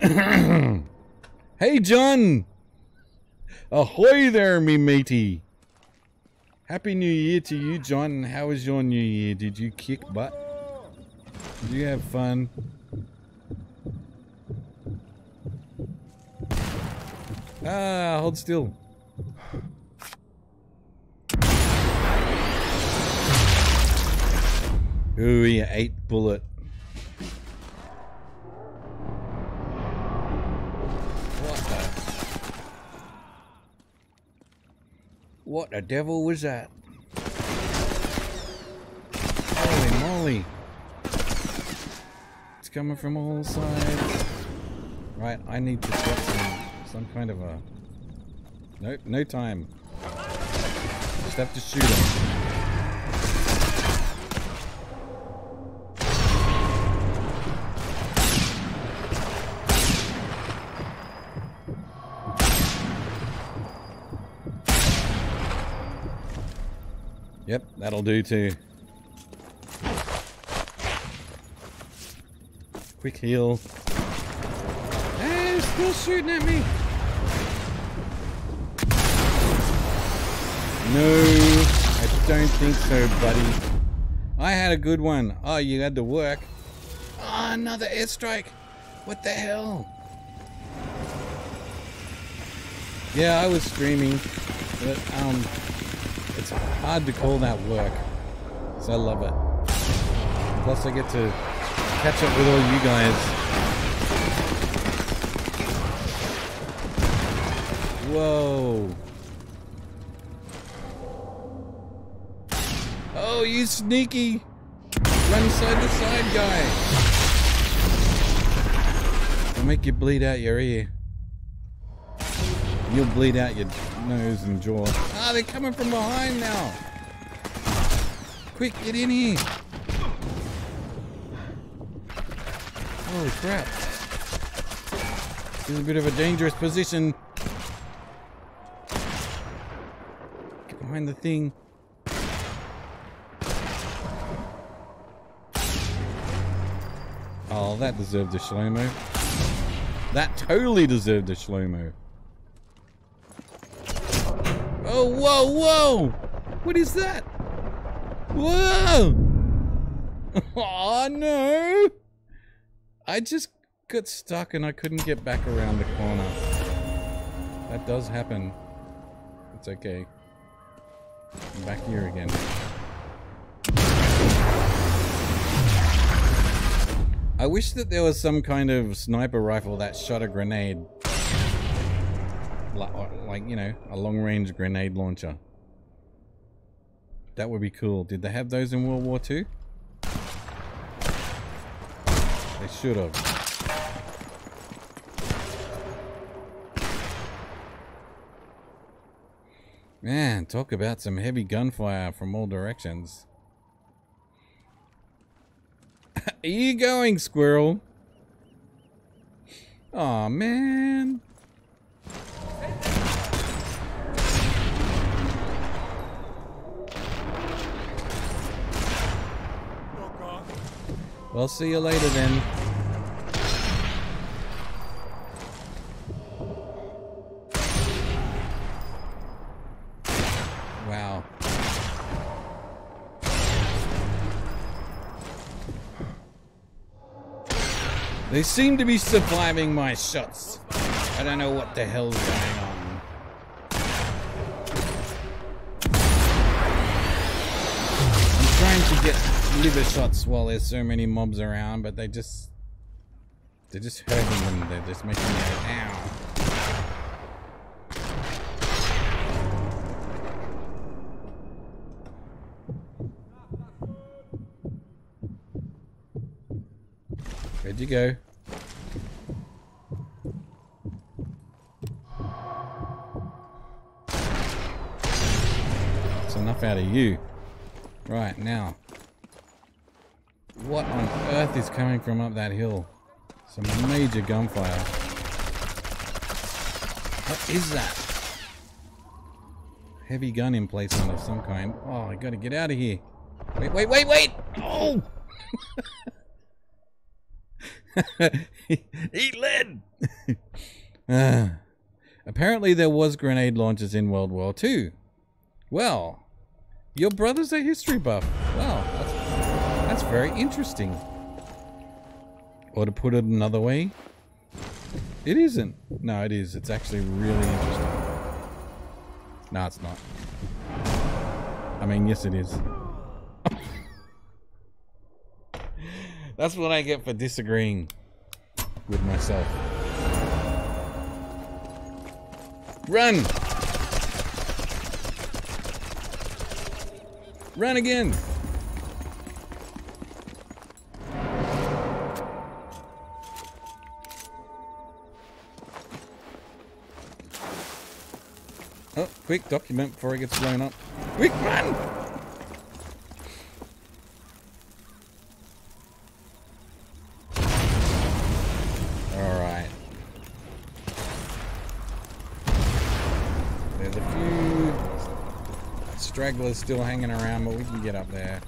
Hey, John. Ahoy there, me matey. Happy New Year to you, John. How was your New Year? Did you kick butt? Did you have fun? Ah, hold still. Ooh, you eight bullet. What the? What the devil was that? Holy moly. It's coming from all sides. Right, I need to get some. Some kind of a... Nope, no time. Just have to shoot him. Yep, that'll do too. Quick heal. Hey, he's still shooting at me! No, I don't think so, buddy. I had a good one. Oh, you had to work. Oh, another airstrike. What the hell? Yeah, I was streaming, but um, it's hard to call that work. So I love it. Plus, I get to catch up with all you guys. Whoa. Oh, you sneaky! Run side to side, guy! It'll make you bleed out your ear. You'll bleed out your nose and jaw. Ah, they're coming from behind now! Quick, get in here! Holy crap! This is a bit of a dangerous position. Get behind the thing. Oh, that deserved a shlomo. That totally deserved a shlomo. Oh, whoa, whoa! What is that? Whoa! Oh, no! I just got stuck and I couldn't get back around the corner. That does happen. It's okay. I'm back here again. I wish that there was some kind of sniper rifle that shot a grenade. Like, like, you know, a long-range grenade launcher. That would be cool. Did they have those in World War Two? They should have. Man, talk about some heavy gunfire from all directions. Are you going, squirrel? Aw, man. Well, see you later then. Wow. They seem to be surviving my shots. I don't know what the hell's going on. Trying to get liver shots while there's so many mobs around, but they just they're just hurting them. They're just making me go, ow. Where'd you go? That's enough out of you. Right, now, what on earth is coming from up that hill? Some major gunfire. What is that? Heavy gun emplacement of some kind. Oh, I gotta get out of here. Wait, wait, wait, wait! Oh! Eat lead! uh, apparently there was grenade launchers in World War Two. Well... your brother's a history buff. Wow, that's, that's very interesting. Or to put it another way, it isn't. No, it is. It's actually really interesting. No, it's not. I mean, yes, it is. That's what I get for disagreeing with myself. Run! Run again! Oh, quick, document before he gets blown up. Quick, run! Alright. There's a few... stragglers still hanging around, but we can get up there.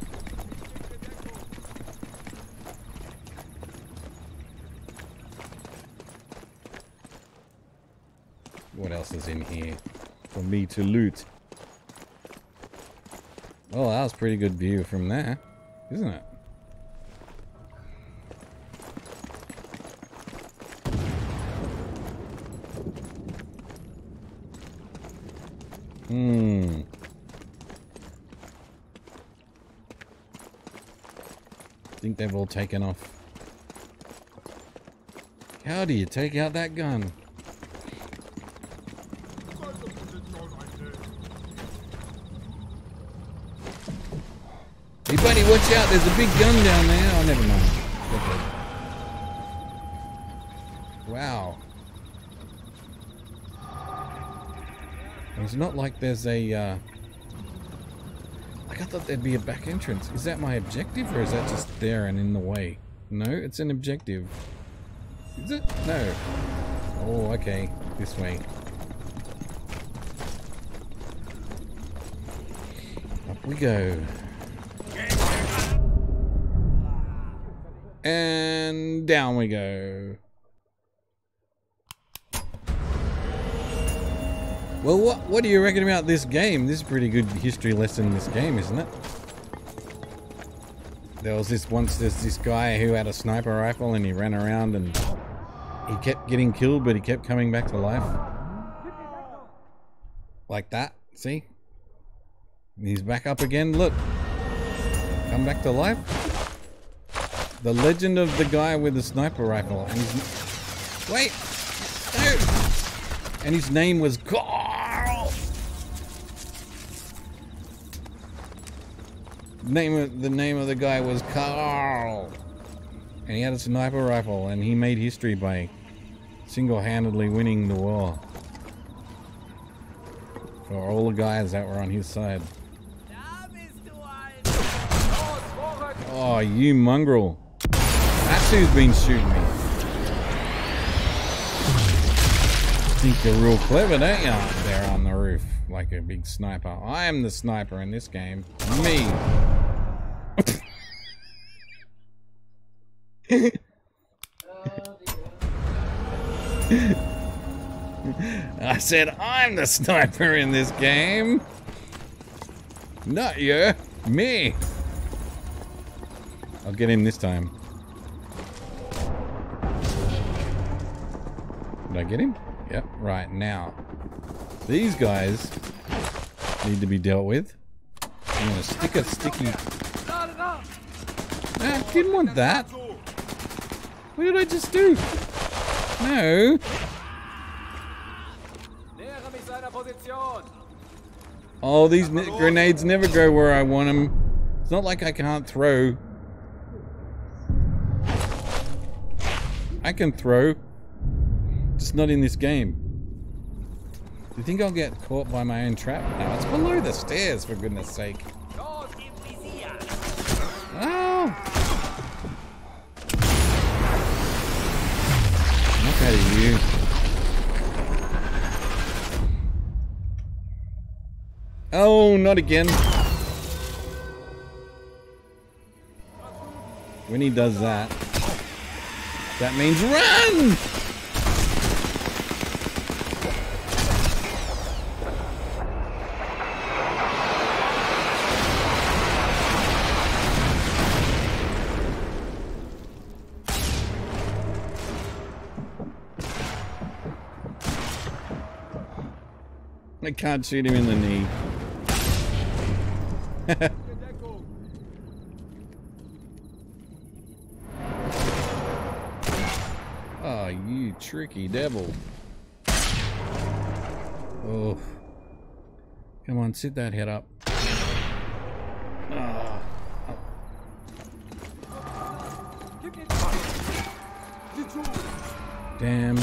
What else is in here for me to loot? Well, that was a pretty good view from there, isn't it? Hmm. I think they've all taken off. How do you take out that gun? Hey buddy, watch out, there's a big gun down there. Oh, never mind. Okay. Wow. It's not like there's a... Uh... I thought there'd be a back entrance. Is that my objective, or is that just there and in the way? No, it's an objective. Is it? No. Oh, okay. This way. Up we go. And down we go. Well, what, what do you reckon about this game? This is a pretty good history lesson in this game, isn't it? There was this once, there's this guy who had a sniper rifle and he ran around and he kept getting killed, but he kept coming back to life. Like that, see? And he's back up again, look. Come back to life. The legend of the guy with the sniper rifle. And he's... Wait! No! And his name was God! Name of, the name of the guy was Carl, and he had a sniper rifle, and he made history by single-handedly winning the war for all the guys that were on his side. Oh, you mongrel! That's who's been shooting me. You think you're real clever, don't you? Up there on the roof, like a big sniper. I am the sniper in this game. Me. I said I'm the sniper in this game. Not you, me. I'll get him this time. Did I get him? Yep, right now. These guys need to be dealt with. I'm gonna stick a sticky. Nah, I didn't want that. What did I just do? No. Oh, these grenades never go where I want them. It's not like I can't throw. I can throw. Just not in this game. Do you think I'll get caught by my own trap? No, it's below the stairs, for goodness sake. Oh! Look at you. Oh, not again. When he does that, that means run! I can't shoot him in the knee. Oh, you tricky devil. Oh. Come on, sit that head up. Oh. Damn.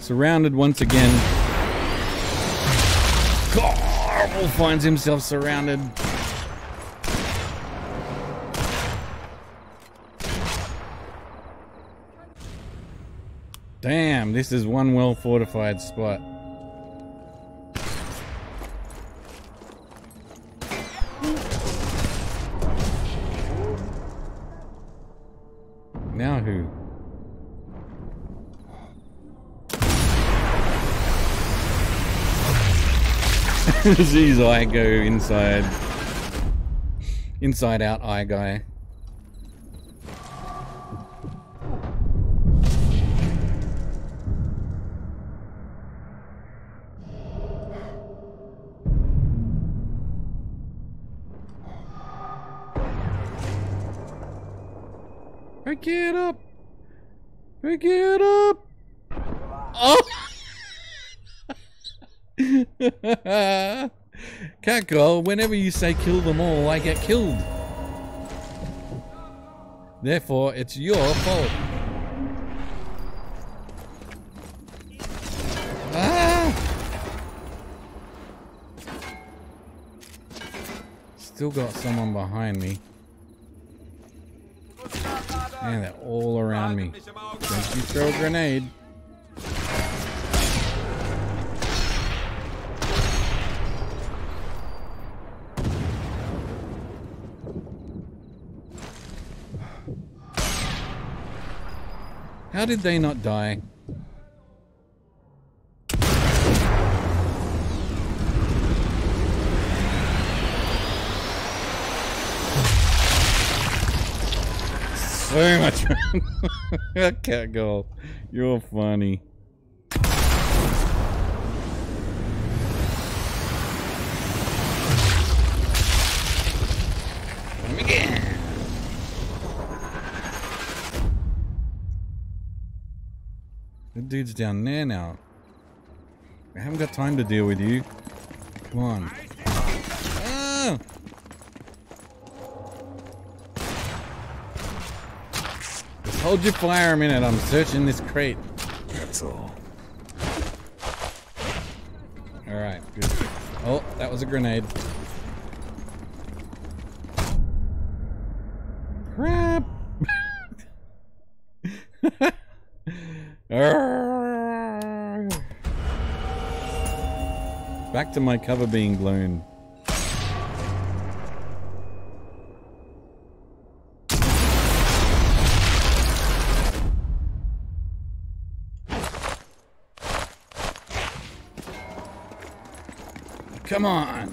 Surrounded once again. Carl finds himself surrounded. Damn, this is one well fortified spot. Now who? Jeez, I go inside. Inside out, eye guy. Pick it up! Pick it up! Oh! Catgirl, whenever you say kill them all, I get killed. Therefore, it's your fault. Ah! Still got someone behind me. Man, they're all around me. Don't you throw a grenade. How did they not die? So much fun. Catgirl, you're funny. Come again. The dude's down there now. I haven't got time to deal with you. Come on. Ah! Just hold your fire a minute. I'm searching this crate. That's all. Alright, good. Oh, that was a grenade. Crap! Back to my cover being blown. Come on. I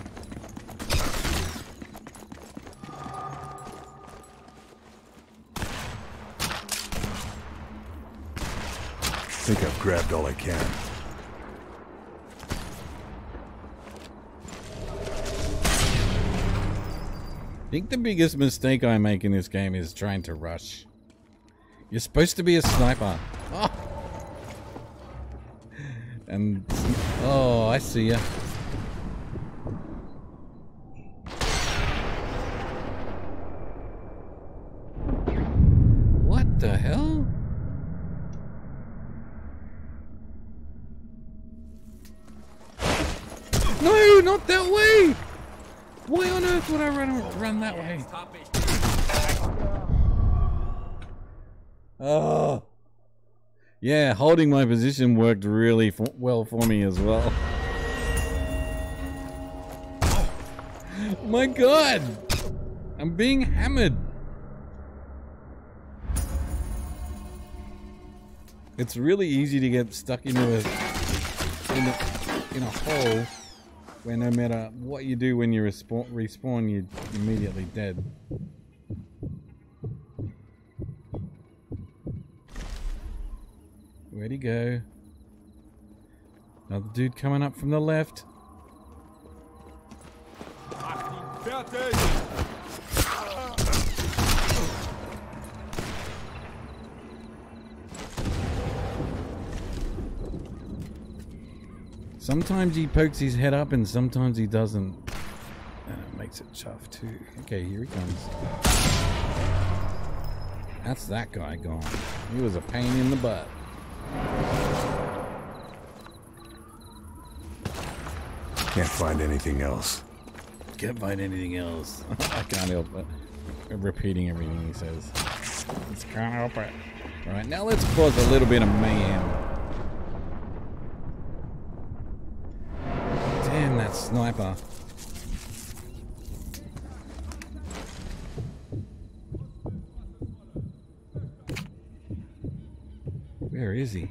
think I've grabbed all I can. I think the biggest mistake I make in this game is trying to rush. You're supposed to be a sniper. Oh. And oh, I see ya. What the hell? No, not that way! Why on earth would I run run that way? Oh, yeah, holding my position worked really f well for me as well. My God, I'm being hammered. It's really easy to get stuck into a in a, in a hole. Where no matter what you do when you respawn, respawn you're immediately dead. Where'd he go? Another dude coming up from the left. Sometimes he pokes his head up and sometimes he doesn't. And it makes it tough too. Okay, here he comes. That's that guy gone. He was a pain in the butt. Can't find anything else. Can't find anything else. I can't help it. I'm repeating everything he says. Just can't help it. Alright, now let's cause a little bit of mayhem. Sniper. Where is he?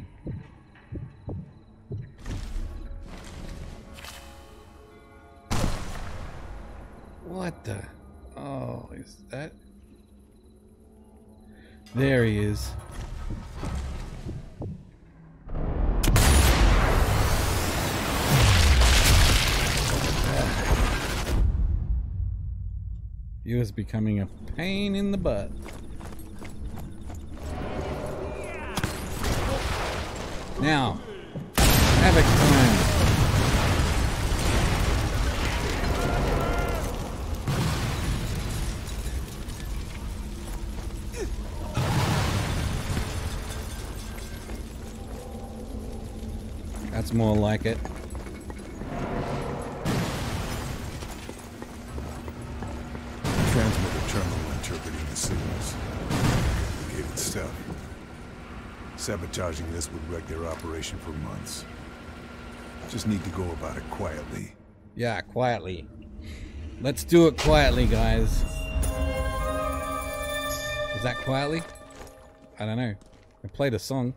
What the? Oh, is that? There he is. He was becoming a pain in the butt. Now, havoc time. That's more like it. Sabotaging this would wreck their operation for months. Just need to go about it quietly. Yeah, quietly. Let's do it quietly, guys. Is that quietly? I don't know. I played a song.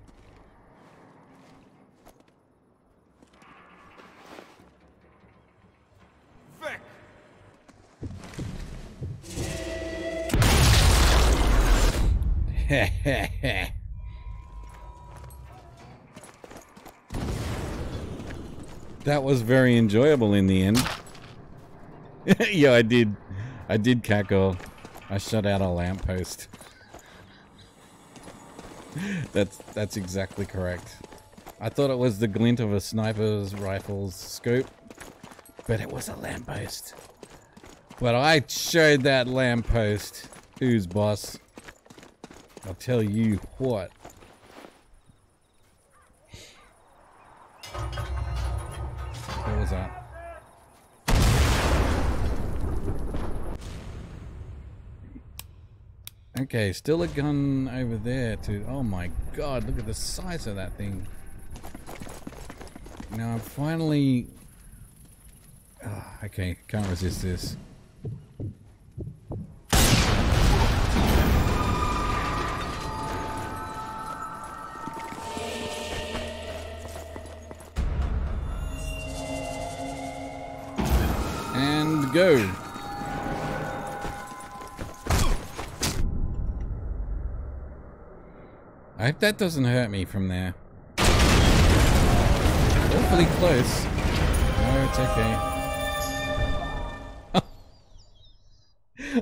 Hehehe. That was very enjoyable in the end. Yeah, I did. I did cackle. I shut out a lamppost. That's that's exactly correct. I thought it was the glint of a sniper's rifle's scope, but it was a lamppost. But I showed that lamppost who's boss. I'll tell you what. What was that? Okay, still a gun over there too. Oh my God, look at the size of that thing. Now I'm finally... Oh, okay, can't resist this. go. I hope that doesn't hurt me from there. Awfully close. No, it's okay.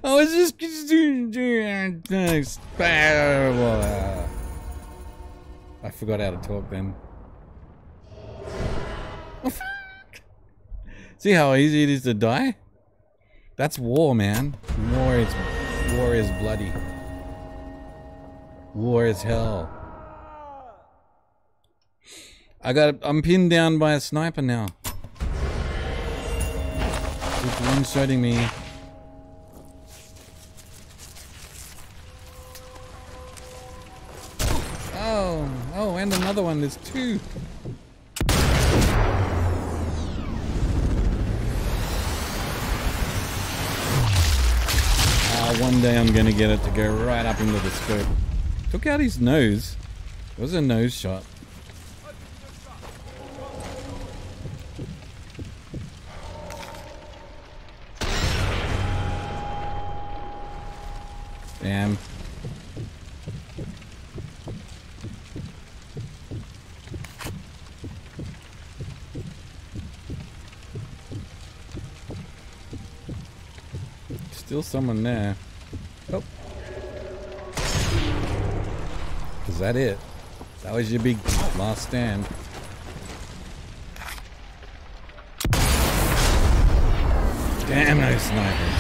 I was just I forgot how to talk then. See how easy it is to die? That's war, man. War is war is bloody. War is hell. I got I'm pinned down by a sniper now. Just one-shotting me. Oh, oh, and another one. There's two. Ah, one day I'm gonna get it to go right up into the scope. Took out his nose. It was a nose shot. Damn. Still someone there. Oh. Is that it? That was your big last stand. Damn those snipers.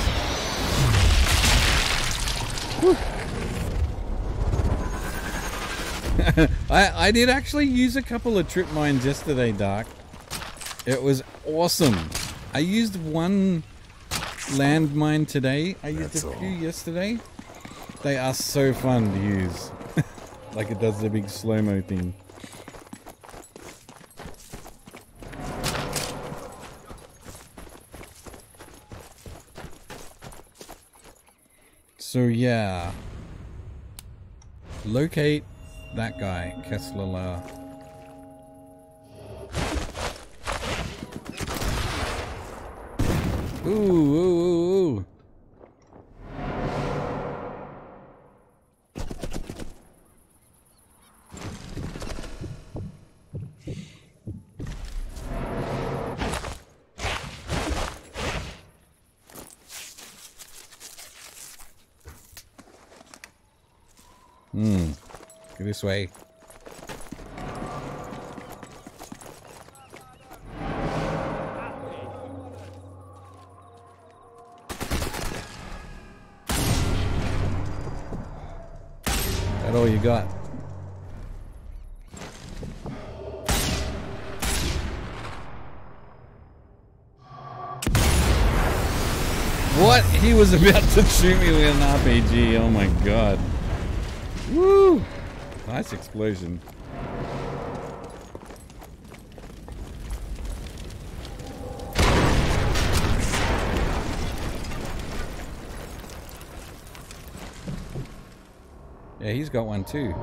I, I did actually use a couple of trip mines yesterday, Dark. It was awesome. I used one landmine today. I used That's a few all. yesterday. They are so fun to use. Like it does the big slow-mo thing. So yeah, locate that guy, Kessler. Ooh, ooh, ooh, ooh. Hmm. Go this way. That all you got? What? He was about to shoot me with an R P G. Oh my god. Woo! Nice explosion. Yeah, he's got one too.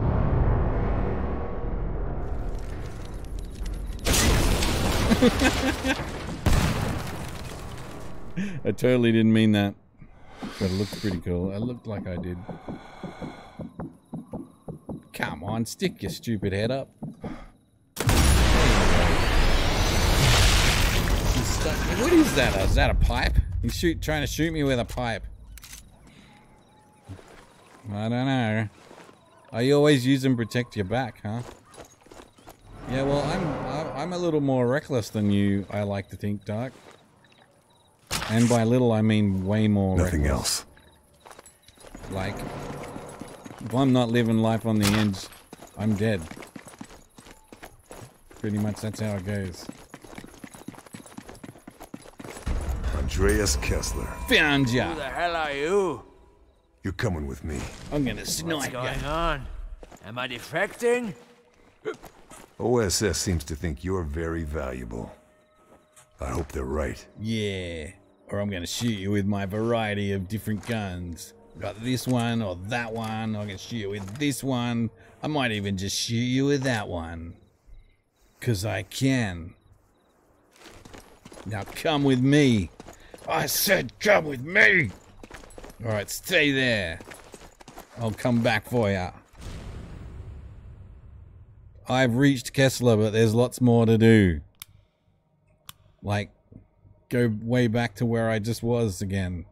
I totally didn't mean that. But it looked pretty cool. It looked like I did. Come on, stick your stupid head up. What is that? Is that a pipe? He's shoot, trying to shoot me with a pipe. I don't know. Oh, you always use and protect your back, huh? Yeah, well, I'm I'm a little more reckless than you, I like to think, Dark. And by little, I mean way more Nothing reckless. Nothing else. Like... if I'm not living life on the edge, I'm dead. Pretty much that's how it goes. Andreas Kessler. Found ya! Who the hell are you? You're coming with me. I'm gonna snipe ya. What's going on? Am I defecting? O S S seems to think you're very valuable. I hope they're right. Yeah. Or I'm gonna shoot you with my variety of different guns. Got this one or that one. I can shoot you with this one. I might even just shoot you with that one. Cause I can. Now come with me. I said come with me! Alright, stay there. I'll come back for ya. I've reached Kessler, but there's lots more to do. Like, go way back to where I just was again.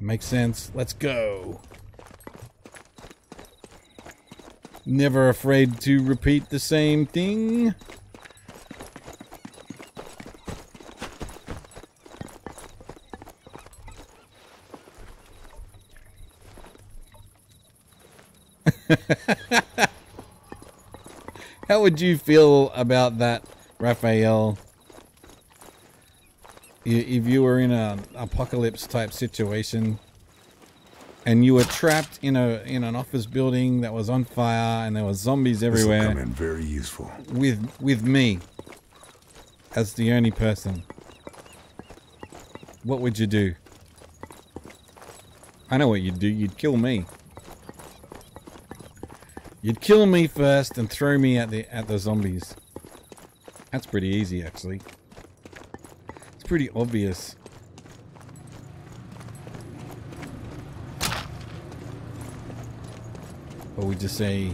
Makes sense. Let's go. Never afraid to repeat the same thing. How would you feel about that, Raphael? If you were in an apocalypse type situation and you were trapped in a in an office building that was on fire and there were zombies everywhere. This will come in very useful. With with me as the only person. What would you do? I know what you'd do, you'd kill me. You'd kill me first and throw me at the at the zombies. That's pretty easy actually. It's pretty obvious. Or we just say,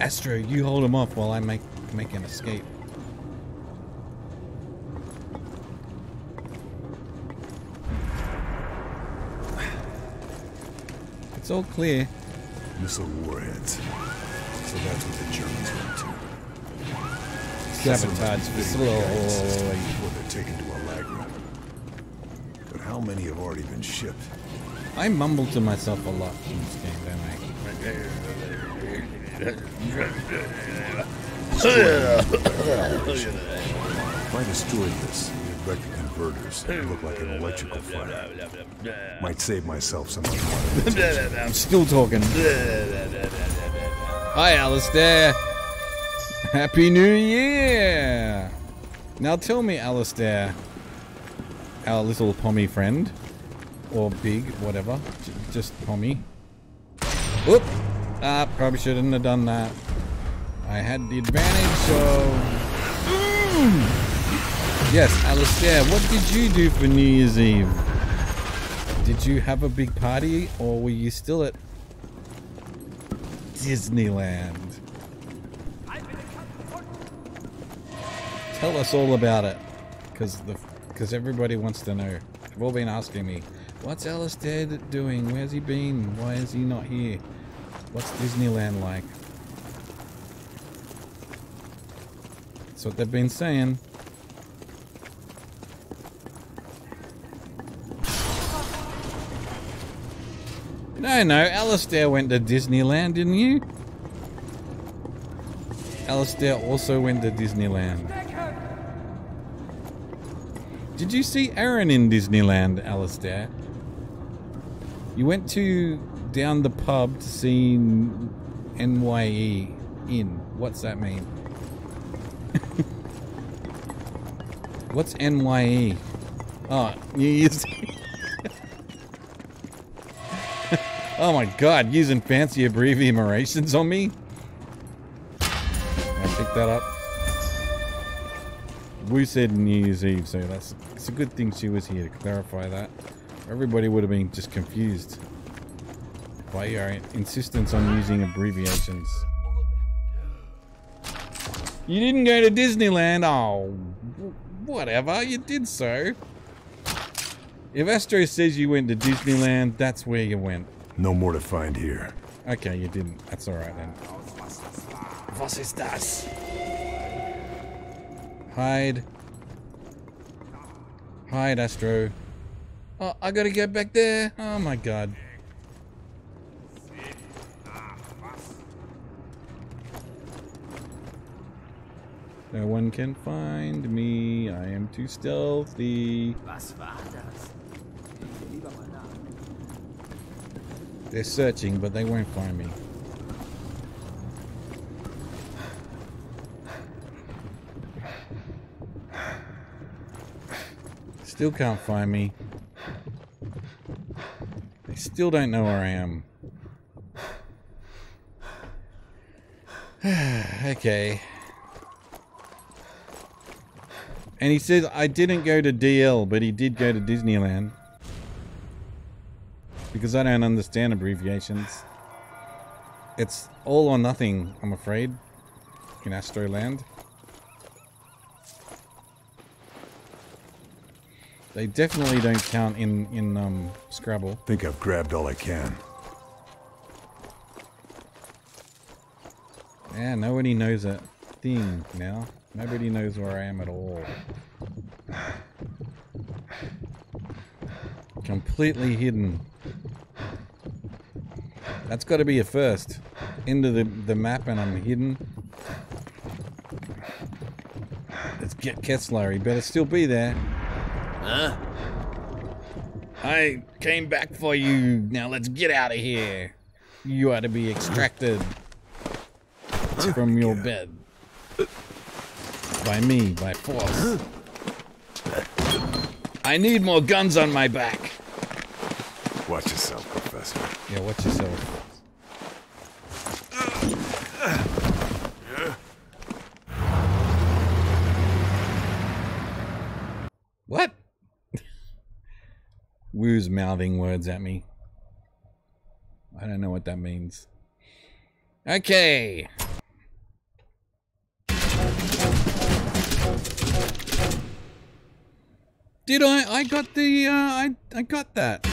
Astro, you hold him off while I make make an escape. It's all clear. Missile warheads. So that's what the Germans went to. Sabotage facility before they're taken to Allegra. But how many have already been shipped? I mumble to myself a lot in this game, don't I? If I destroyed this, it'd wreck the converters and look like an electrical fire. Might save myself some money. I'm still talking. Hi, Alistair. Happy New Year. Now tell me, Alistair, our little Pommy friend, or big, whatever, just Pommy. Whoop! Ah, uh, probably shouldn't have done that. I had the advantage, so... Mm. Yes, Alistair, what did you do for New Year's Eve? Did you have a big party, or were you still at Disneyland? Tell us all about it, because the because everybody wants to know. They've all been asking me, what's Alistair doing? Where's he been? Why is he not here? What's Disneyland like? That's what they've been saying. No, no, Alistair went to Disneyland, didn't you? Alistair also went to Disneyland. Did you see Aaron in Disneyland, Alistair? You went to down the pub to see N Y E in. What's that mean? What's N Y E? Oh, New Year's Eve. Oh my god, using fancy abbreviations on me? I picked that up. Wu said New Year's Eve, so that's it's a good thing she was here to clarify that. Everybody would have been just confused by your insistence on using abbreviations. You didn't go to Disneyland? Oh, whatever, you did so. If Astro says you went to Disneyland, that's where you went. No more to find here. Okay, you didn't. That's alright then. Was ist das? Hide. Hide, Astro. Oh, I gotta get back there. Oh my god. No one can find me. I am too stealthy. They're searching, but they won't find me. Still can't find me. They still don't know where I am. Okay. And he says, I didn't go to D L, but he did go to Disneyland. Because I don't understand abbreviations. It's all or nothing, I'm afraid, in Astroland. They definitely don't count in, in um, Scrabble. I think I've grabbed all I can. Yeah, nobody knows a thing now. Nobody knows where I am at all. Completely hidden. That's got to be a first. Into the, the map and I'm hidden. Let's get Kessler. He better still be there. Huh? I came back for you. Now let's get out of here. You are to be extracted from your bed. By me, by force. I need more guns on my back. Watch yourself, Professor. Yeah, watch yourself. Yeah. What? Woo's mouthing words at me. I don't know what that means. Okay. Did I? I got the, uh, I, I got that.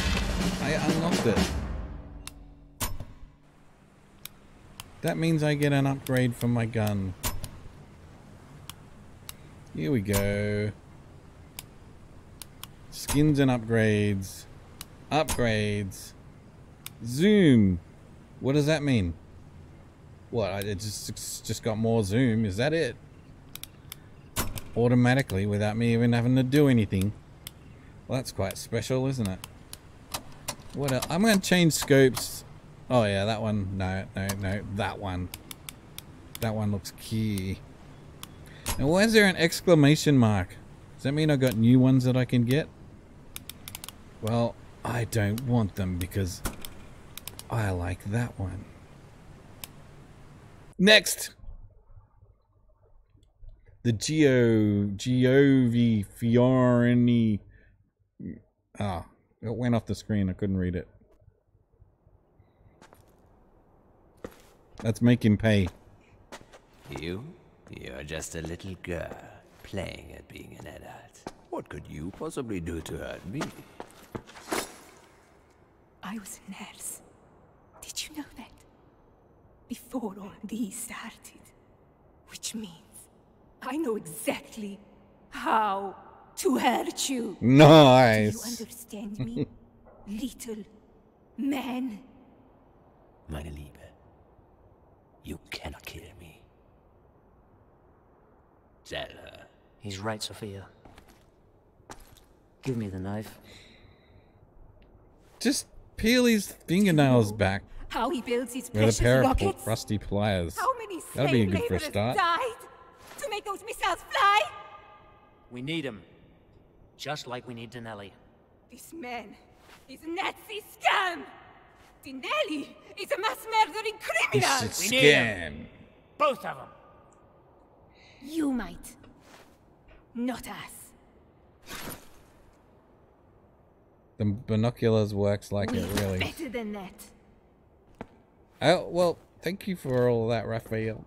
I unlocked it. That means I get an upgrade for my gun. Here we go. Skins and upgrades. Upgrades. Zoom. What does that mean? What, it just, it's just got more zoom, is that it? Automatically, without me even having to do anything. Well, that's quite special, isn't it? What else? I'm going to change scopes. Oh yeah, that one. No, no, no. That one. That one looks key. And why is there an exclamation mark? Does that mean I got new ones that I can get? Well, I don't want them because I like that one. Next! The Geo... Giovi Fiorini... Ah, it went off the screen. I couldn't read it. Let's make him pay. You? You're just a little girl, playing at being an adult. What could you possibly do to hurt me? I was a nurse. Did you know that? Before all these started. Which means... I know exactly how to hurt you. Nice. Do you understand me, little man? Meine Liebe, you cannot kill me. Tell her. He's right, Sophia. Give me the knife. Just peel his fingernails back. How he builds his precious rockets. With a pair of rusty pliers. How many slave laborers died? That'd be a good first start. To make those missiles fly? We need him. Just like we need Danelli. This man is a Nazi scam! Danelli is a mass murdering criminal! It's a scam! Both of them! You might. Not us. The binoculars works like We're it really. Better than that. Oh, well, thank you for all that, Raphael.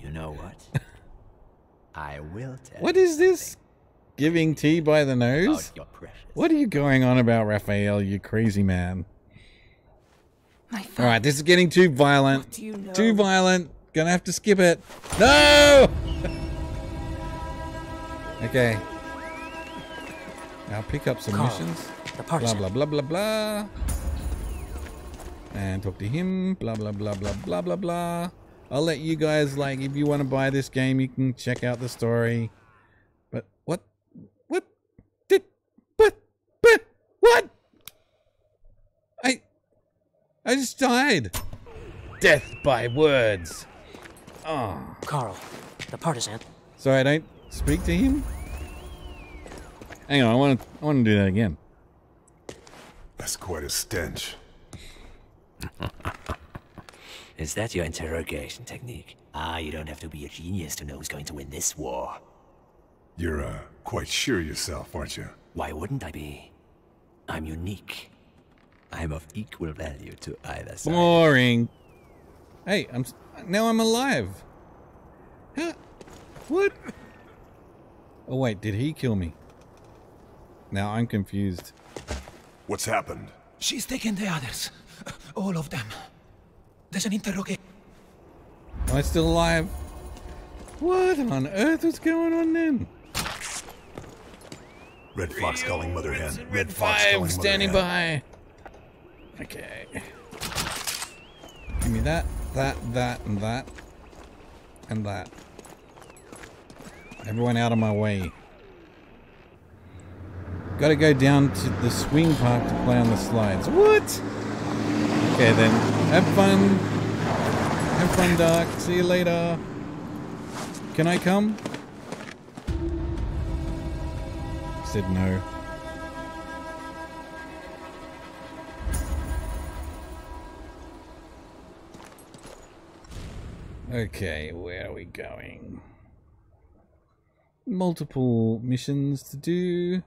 You know what? I will tell what is this? Giving tea by the nose? What are you going on about, Raphael, you crazy man? Alright, this is getting too violent. You know? Too violent. Gonna have to skip it. No! Okay. Now pick up some Call missions. Blah, blah, blah, blah, blah. And talk to him. Blah, blah, blah, blah, blah, blah, blah. I'll let you guys, like, if you want to buy this game, you can check out the story. But what? What? Did? But? But? What? I... I just died. Death by words. Oh. Carl, the partisan. So I don't speak to him? Hang on, I want to, I want to do that again. That's quite a stench. Is that your interrogation technique? Ah, you don't have to be a genius to know who's going to win this war. You're, uh, quite sure yourself, aren't you? Why wouldn't I be? I'm unique. I'm of equal value to either side. Boring. Hey, I'm now I'm alive. Huh? What? Oh wait, did he kill me? Now I'm confused. What's happened? She's taken the others. All of them. There's an interrogation. Am I still alive? What on earth is going on then? Red Fox calling Mother Hen. Red, Red Fox Five calling standing Mother Hen. by. Okay. Give me that, that, that, and that. And that. Everyone out of my way. Gotta go down to the swing park to play on the slides. What? Okay then. Have fun. Have fun, Doc. See you later. Can I come? Said no. Okay, where are we going? Multiple missions to do.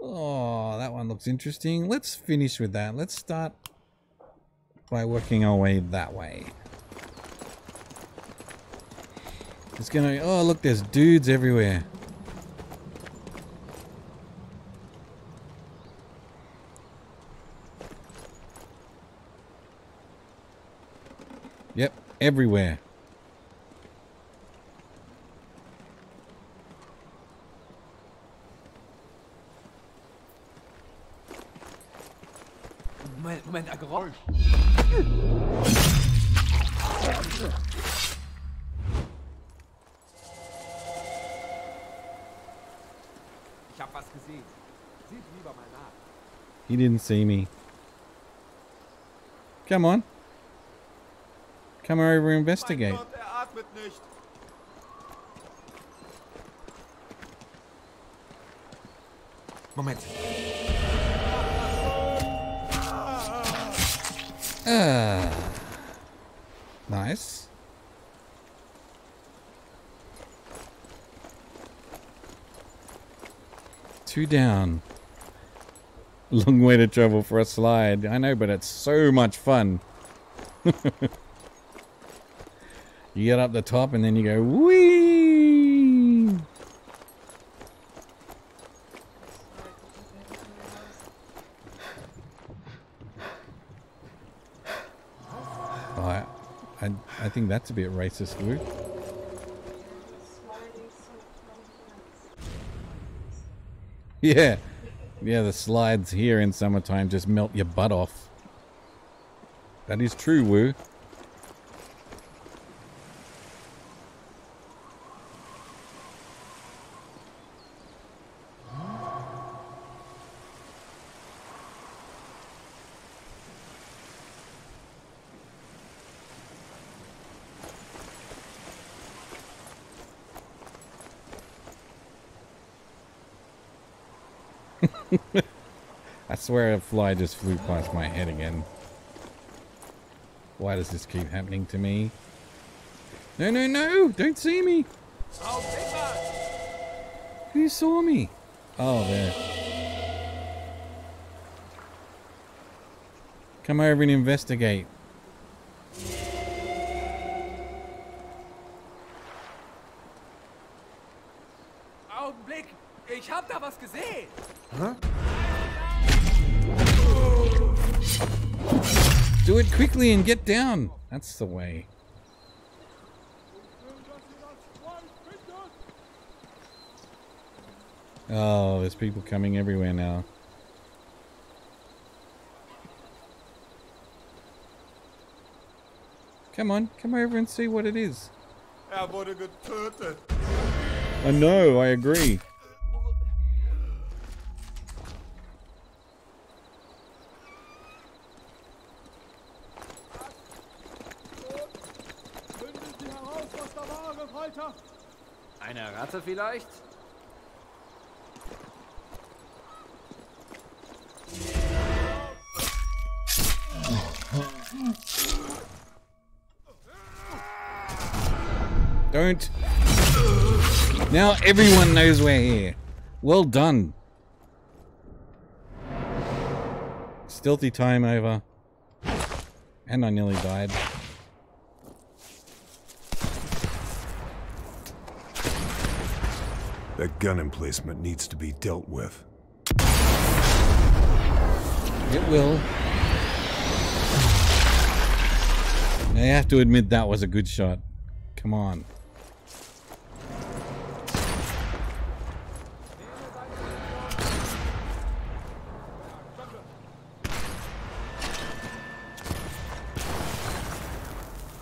Oh, that one looks interesting. Let's finish with that. Let's start by working our way that way. It's gonna... Oh, look, there's dudes everywhere. Yep, everywhere. He didn't see me. Come on. Come over and investigate. Moment. Ah. Nice. Two down. Long way to travel for a slide. I know, but it's so much fun. You get up the top and then you go, whee! Oh, I, I, I think that's a bit racist, Luke. Yeah. Yeah, the slides here in summertime just melt your butt off. That is true, Woo. I swear a fly just flew past my head again. Why does this keep happening to me? No, no, no! Don't see me! Who saw me? Oh, there. Come over and investigate. Huh? Do it quickly and get down. That's the way. Oh, there's people coming everywhere now. Come on, come over and see what it is. I know, I agree. Vielleicht? Don't. Now everyone knows we're here. Well done. Stealthy time over. And I nearly died. That gun emplacement needs to be dealt with. It will. I have to admit that was a good shot. Come on.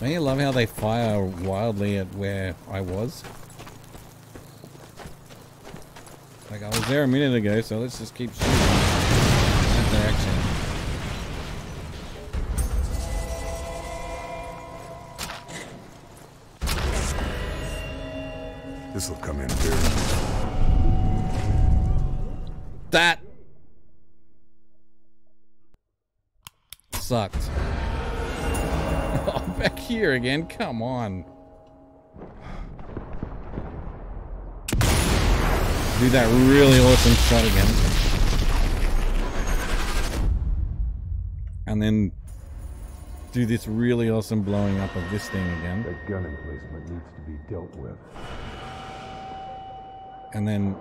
Don't you love how they fire wildly at where I was? Like, I was there a minute ago, so let's just keep shooting that direction. This'll come in here. That sucked. Oh, back here again. Come on. Do that really awesome shot again. And then do this really awesome blowing up of this thing again. That gun emplacement needs to be dealt with. And then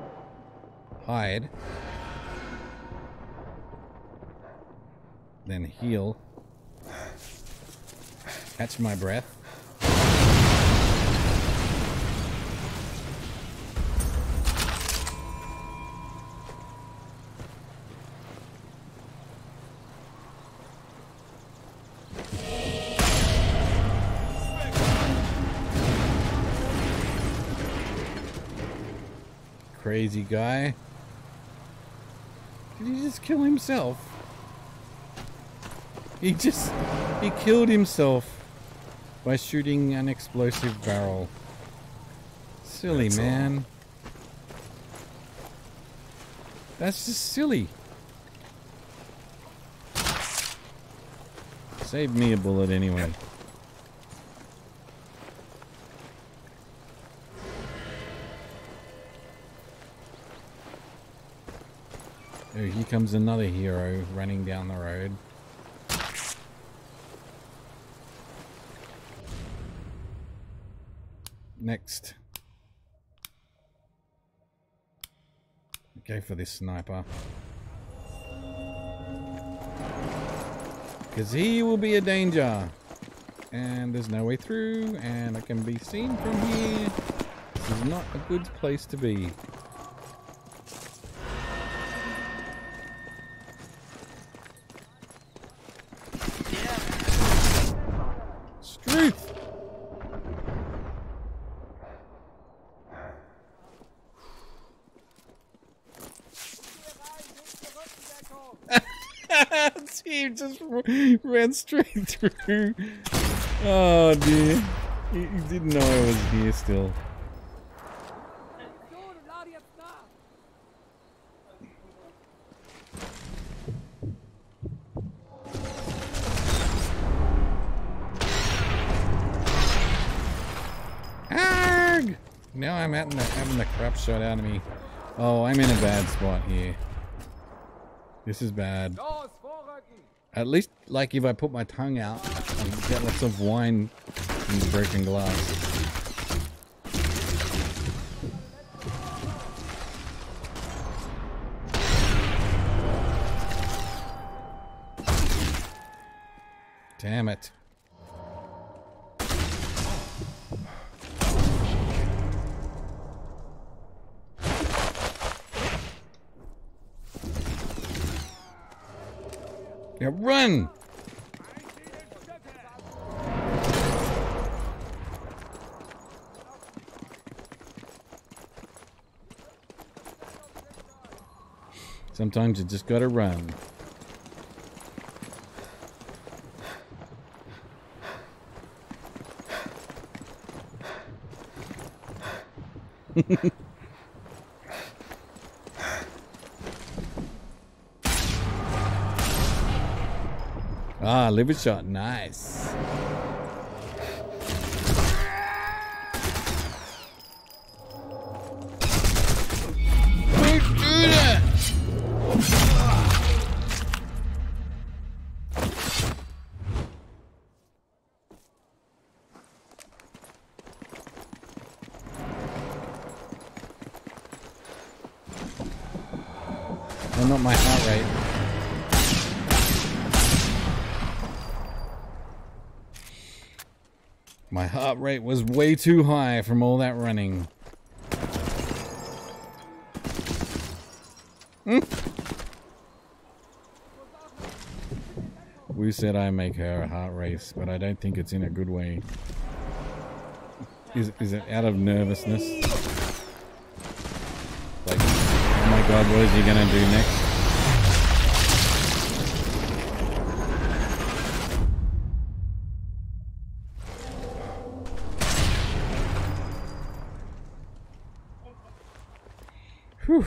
hide. Then heal. Catch my breath. Crazy guy. Did he just kill himself? He just... he killed himself by shooting an explosive barrel. Silly, that's man. All. That's just silly. Saved me a bullet anyway. Oh, here comes another hero running down the road. Next. Go for this sniper. Because he will be a danger. And there's no way through, and I can be seen from here. This is not a good place to be. Just ran straight through. Oh dear. He didn't know I was here still. Arrgh! Now I'm having the, having the crap shot out of me. Oh, I'm in a bad spot here. This is bad. At least, like, if I put my tongue out, I'll get lots of wine in the broken glass. Damn it. Yeah, run! Sometimes you just gotta run. Ah, liver shot, nice. not my heart rate. My heart rate was way too high from all that running. Who said I make her a heart race, but I don't think it's in a good way. Is, is it out of nervousness? Like, oh my god, what is he gonna do next? Whew.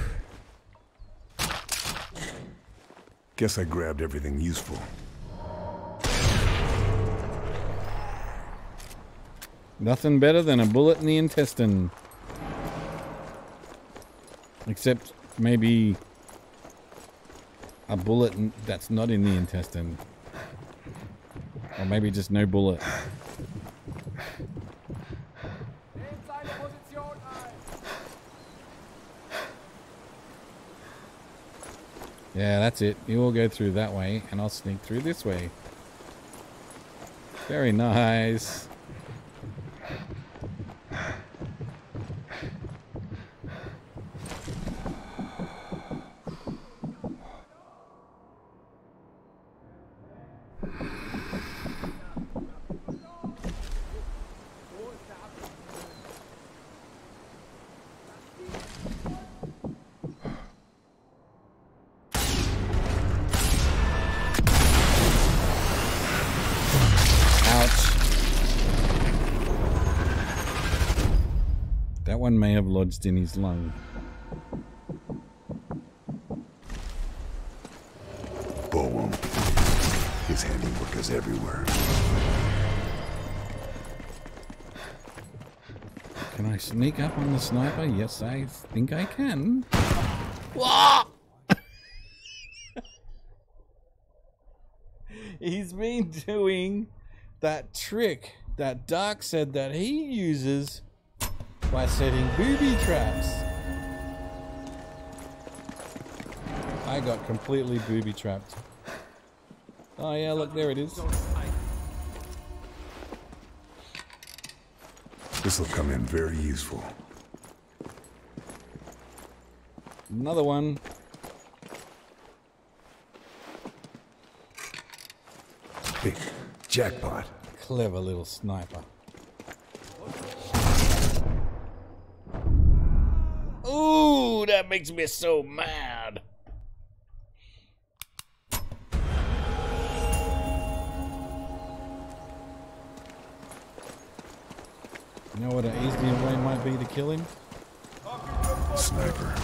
Guess I grabbed everything useful. Nothing better than a bullet in the intestine. Except maybe a bullet that's not in the intestine. Or maybe just no bullet. Yeah, that's it. You will go through that way, and I'll sneak through this way. Very nice. One may have lodged in his lung. Boom. His handiwork is everywhere. Can I sneak up on the sniper? Yes, I think I can. He's been doing that trick that Dark said that he uses by setting booby traps. I got completely booby trapped. Oh yeah, look, there it is. This will come in very useful. Another one. Big jackpot. Clever little sniper. That makes me so mad. You know what an easier way might be to kill him? Sniper.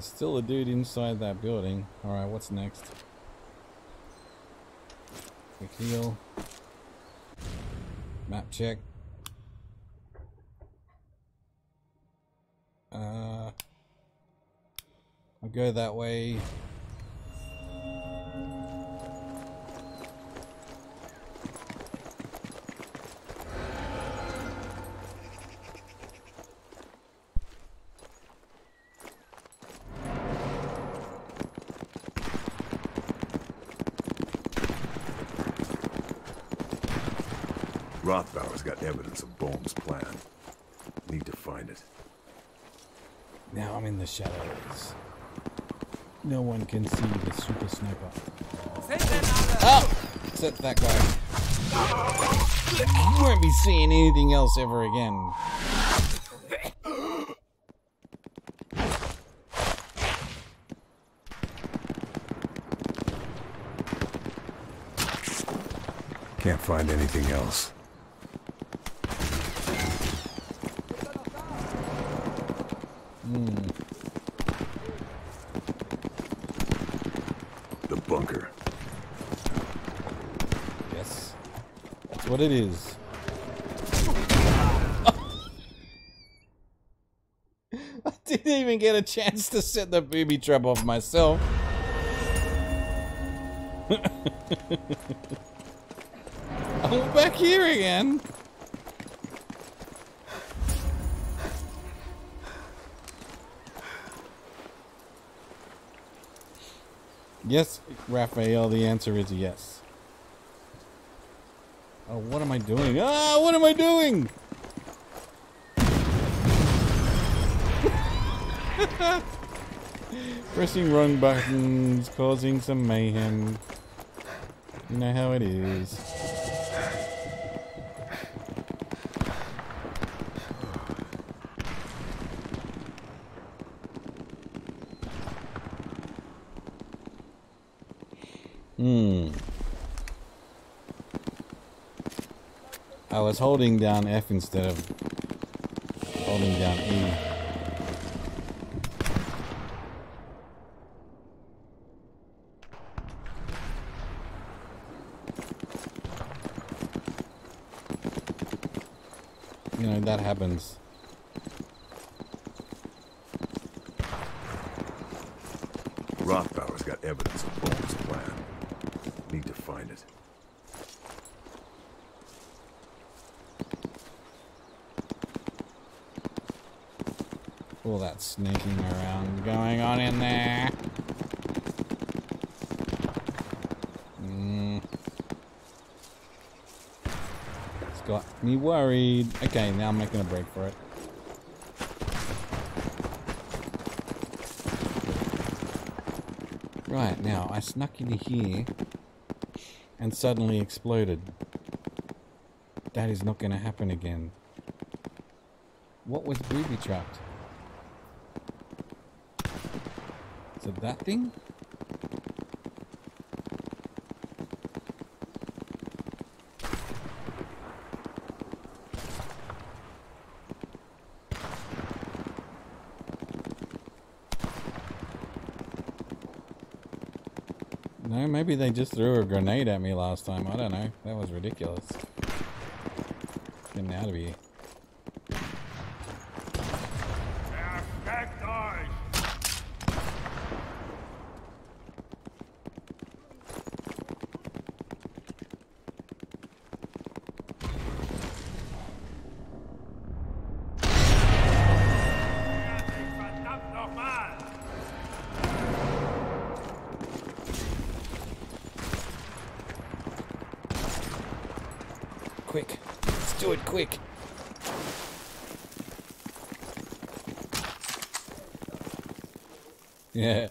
Still a dude inside that building. Alright, what's next? Quick heal. Map check. Uh, I'll go that way. Rothbauer's got evidence of Bohm's plan. Need to find it. Now I'm in the shadows. No one can see the super sniper. Oh! Except that guy. You won't be seeing anything else ever again. Can't find anything else. What it is. I didn't even get a chance to set the booby trap off myself. I'm back here again. Yes, Raphael, the answer is yes. Oh, what am I doing? Ah, what am I doing? Pressing wrong buttons, causing some mayhem. You know how it is. Hmm. I was holding down F instead of holding down E. You know, that happens. Rothbauer's got evidence of Bones' plan. Need to find it. All that sneaking around going on in there. Mm. It's got me worried. Okay, now I'm making a break for it. Right, now I snuck into here and suddenly exploded. That is not going to happen again. What was booby trapped? Is it that thing? No, maybe they just threw a grenade at me last time. I don't know. That was ridiculous. Getting out of here. Quick. Let's do it quick. Yeah.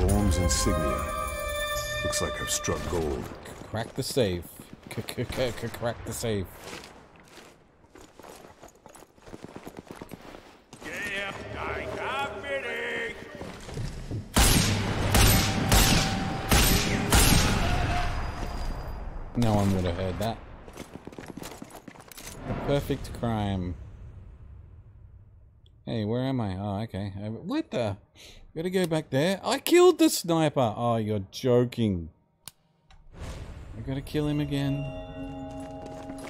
Bourne's insignia. Looks like I've struck gold. Crack the safe. C-c-c-c-crack the safe. No one would have heard that. The perfect crime. Hey, where am I? Oh, okay. What the? Gotta go back there. I killed the sniper. Oh, you're joking. I gotta kill him again.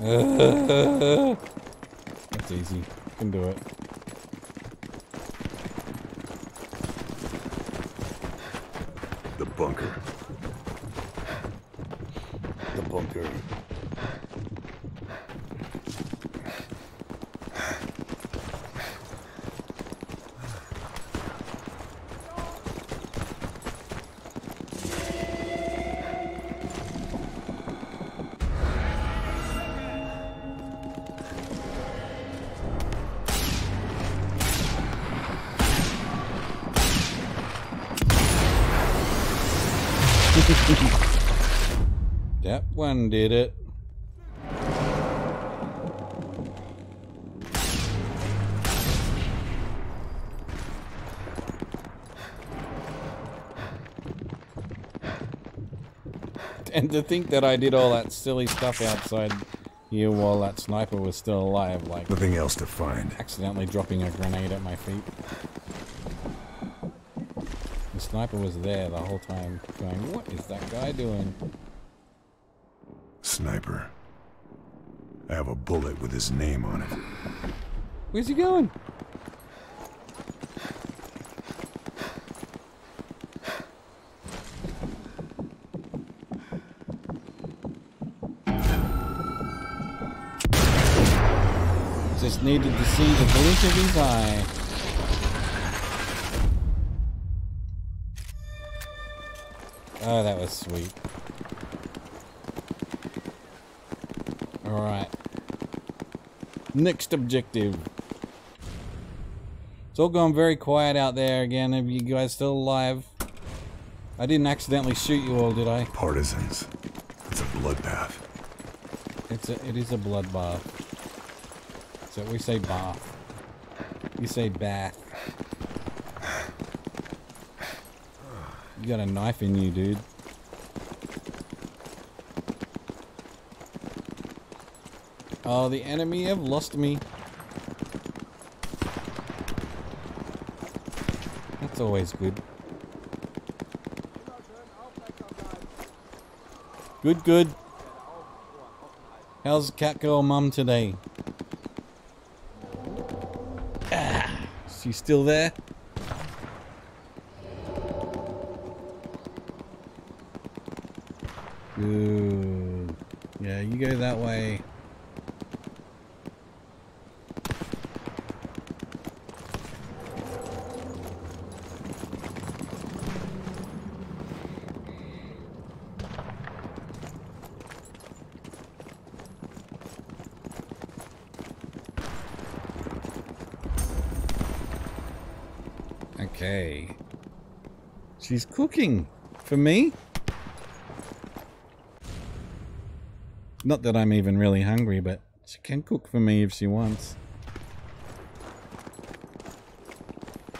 Uh, that's easy. I can do it. The bunker. The bunker. That one did it. And to think that I did all that silly stuff outside here while that sniper was still alive, like nothing else to find. Accidentally dropping a grenade at my feet. The sniper was there the whole time going, what is that guy doing? Sniper. I have a bullet with his name on it. Where's he going? Just needed to see the blink of his eye. Oh, that was sweet. Alright. Next objective. It's all gone very quiet out there again. Are you guys still alive? I didn't accidentally shoot you all, did I? Partisans. It's a bloodbath. It's a, it is a bloodbath. So we say bath. You say bath. You got a knife in you, dude. Oh, the enemy have lost me. That's always good. Good, good. How's cat girl mum today? You still there? Ooh. Yeah, you go that way. She's cooking for me. Not that I'm even really hungry, but she can cook for me if she wants.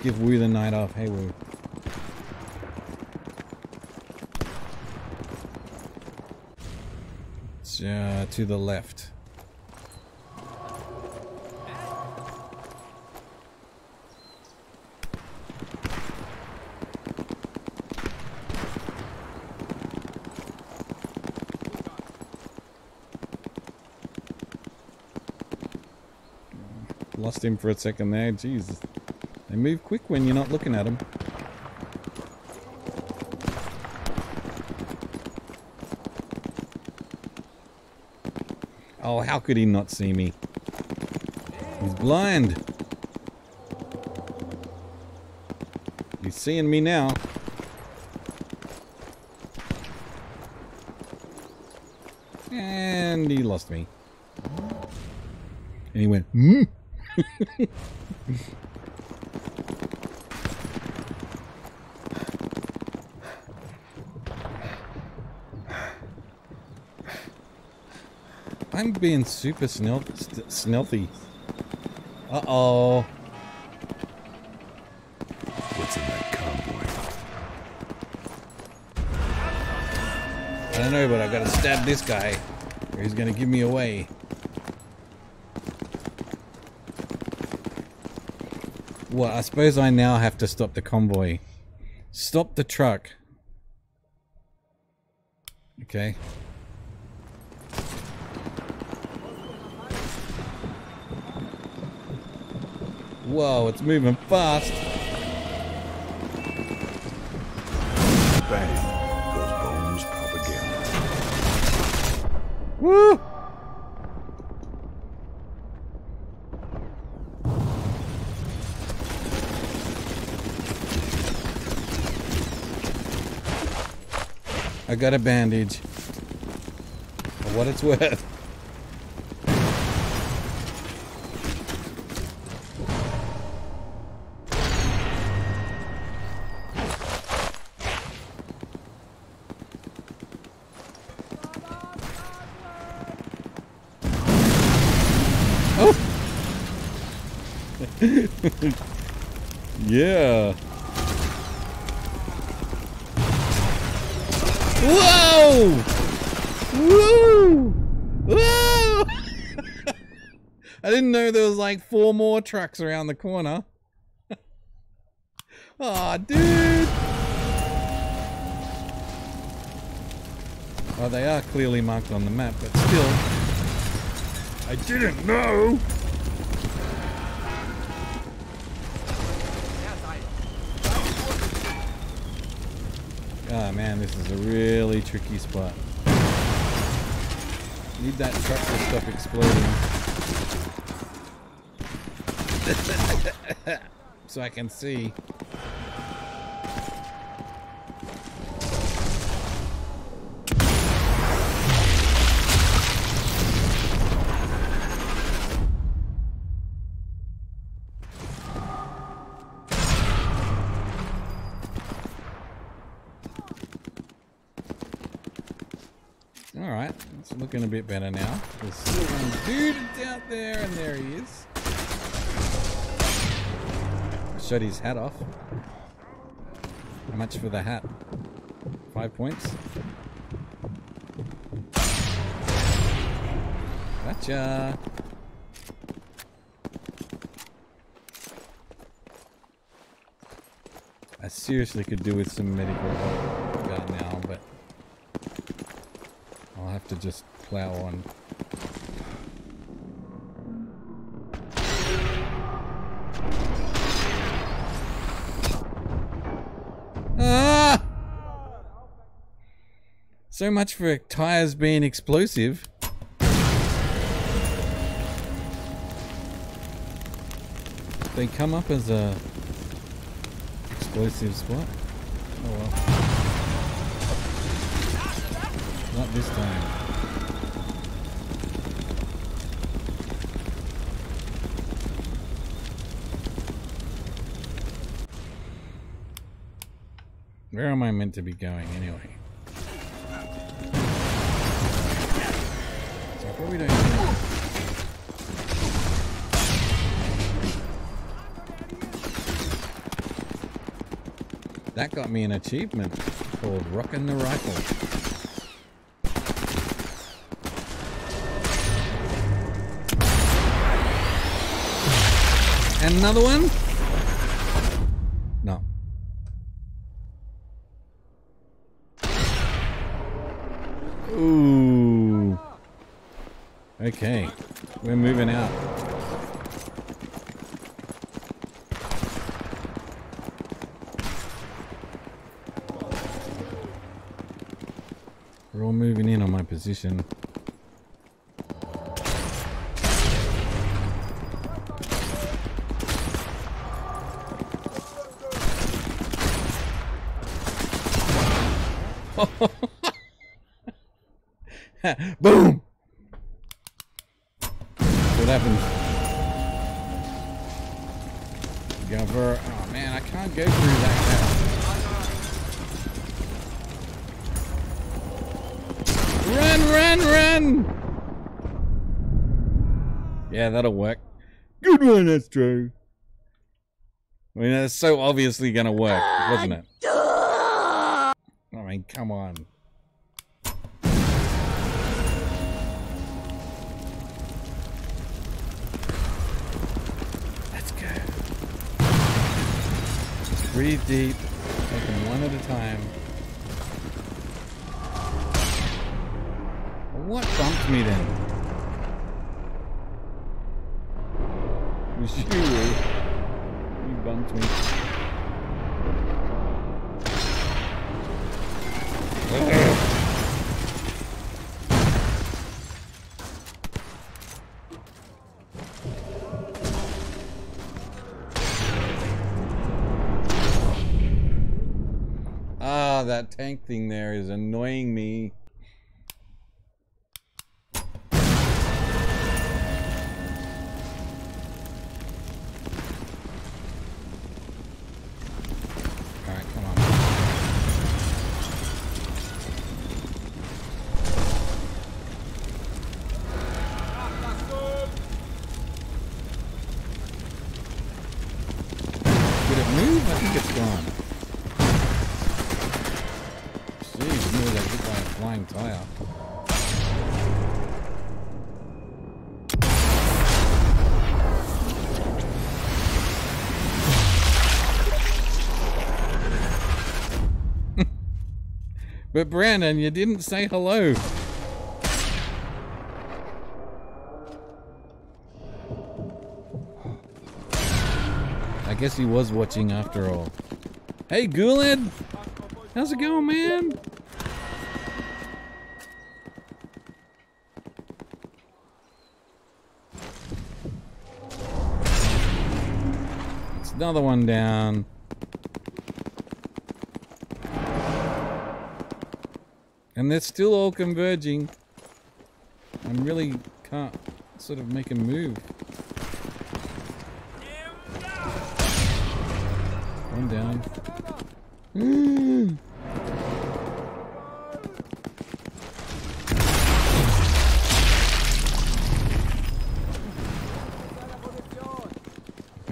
Give Woo the night off. Hey, Woo. It's uh, to the left. Lost him for a second there. Jesus, they move quick when you're not looking at them. Oh, how could he not see me? He's blind. He's seeing me now. And he lost me. And he went, hmm. I'm being super snelty. Uh oh. What's in that convoy? I don't know, but I gotta stab this guy, or he's gonna give me away. Well, I suppose I now have to stop the convoy. Stop the truck. Okay. Whoa, it's moving fast. Bang goes Bones propaganda. Woo! I got a bandage. For what it's worth. Oh! Yeah. Whoa! Woo! Woo! I didn't know there was like four more trucks around the corner. Aw, oh, dude! Oh, they are clearly marked on the map, but still. I didn't know! Oh man, this is a really tricky spot. Need that truck to stop exploding. So I can see. Looking a bit better now. There's still one dude out there, and there he is. I shot his hat off. How much for the hat? Five points. Gotcha. I seriously could do with some medical right now, but I'll have to just plow on. Ah! So much for tires being explosive. They come up as a explosive spot. Oh well. Not this time. Where am I meant to be going anyway? So I probably don't know. That got me an achievement called Rockin' the Rifle. And another one? No. Ooh. Okay. We're moving out. We're all moving in on my position. Boom! What happened? Go for... Oh man, I can't go through that now. Run, run, run! Yeah, that'll work. Good one, Astro! I mean, that's so obviously gonna work, wasn't it? I mean, come on. Breathe deep, take them one at a time. What bumped me then? It was you, you bumped me. That tank thing there is annoying me. Alright, come on. Did it move? I think it's gone. Flying tire. But Brandon, you didn't say hello. I guess he was watching after all. Hey, Gulad! How's it going, man? It's another one down. And they're still all converging. I'm really can't sort of make a move. One down. Mm.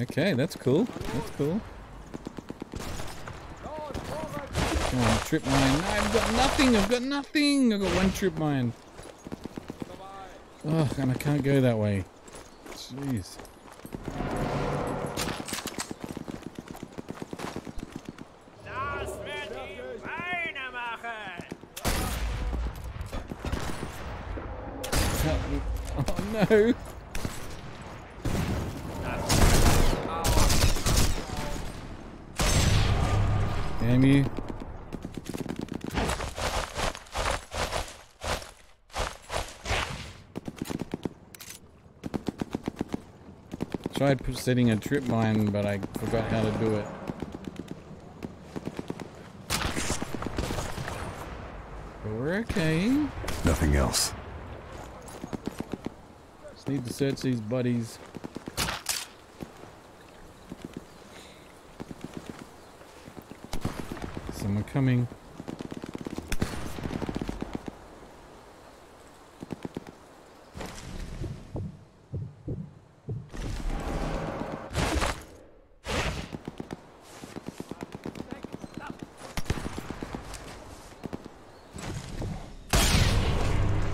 Okay, that's cool. That's cool. Come on, trip mine. No, I've got nothing. I've got nothing. I've got one trip mine. Ugh, and I can't go that way. Jeez. Oh no! Damn you. I tried setting a trip mine, but I forgot how to do it. But we're okay. Nothing else. Just need to search these buddies. Someone coming.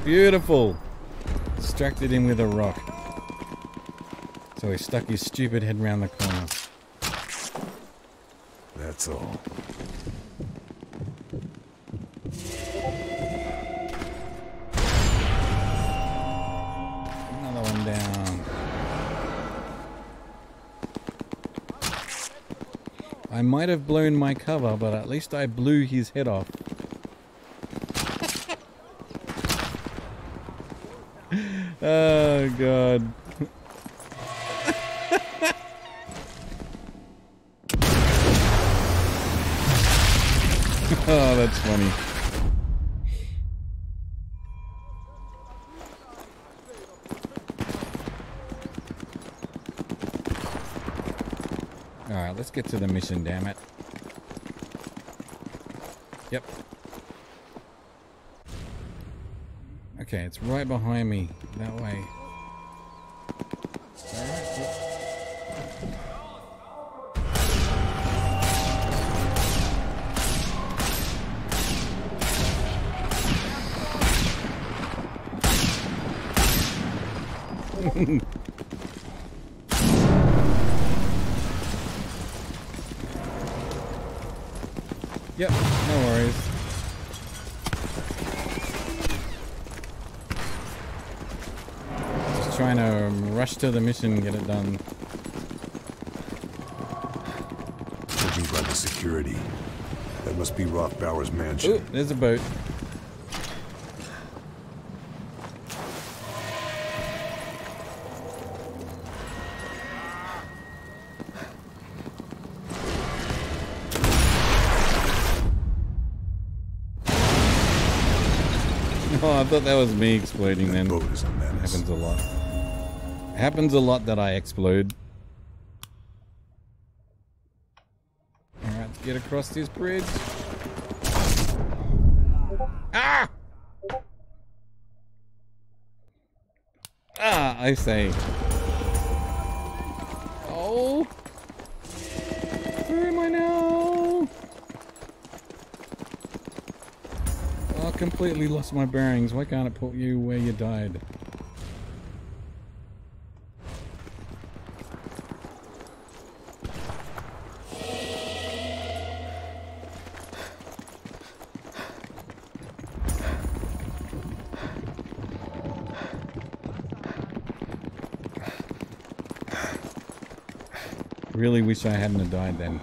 Beautiful! Distracted him with a rock. So he stuck his stupid head round the corner. That's all. Another one down. I might have blown my cover, but at least I blew his head off. Oh, God. Oh, that's funny. All right, let's get to the mission, damn it. Yep. Okay, it's right behind me, that way. Yep, no worries. Trying to rush to the mission and get it done. Judging by the security, that must be Rothbauer's mansion. Ooh, there's a boat. Oh, I thought that was me exploding then. That boat is a menace. Happens a lot. Happens a lot that I explode. Alright, let's get across this bridge. Ah! Ah, I say. Oh! Where am I now? Oh, I completely lost my bearings. Why can't it put you where you died? Really wish I hadn't have died then.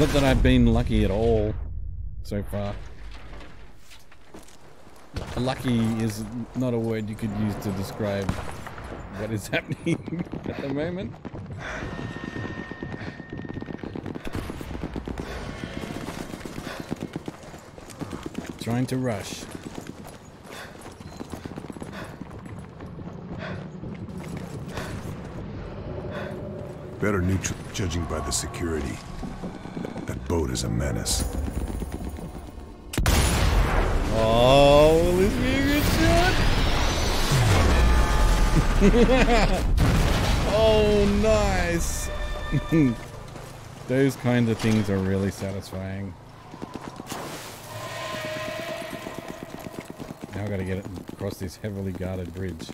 Not that I've been lucky at all so far. Lucky is not a word you could use to describe what is happening at the moment. Trying to rush. Better neutral, judging by the security. That boat is a menace. Oh, will this be a good shot? Oh, nice. Those kind of things are really satisfying. Now I've got to get it across this heavily guarded bridge.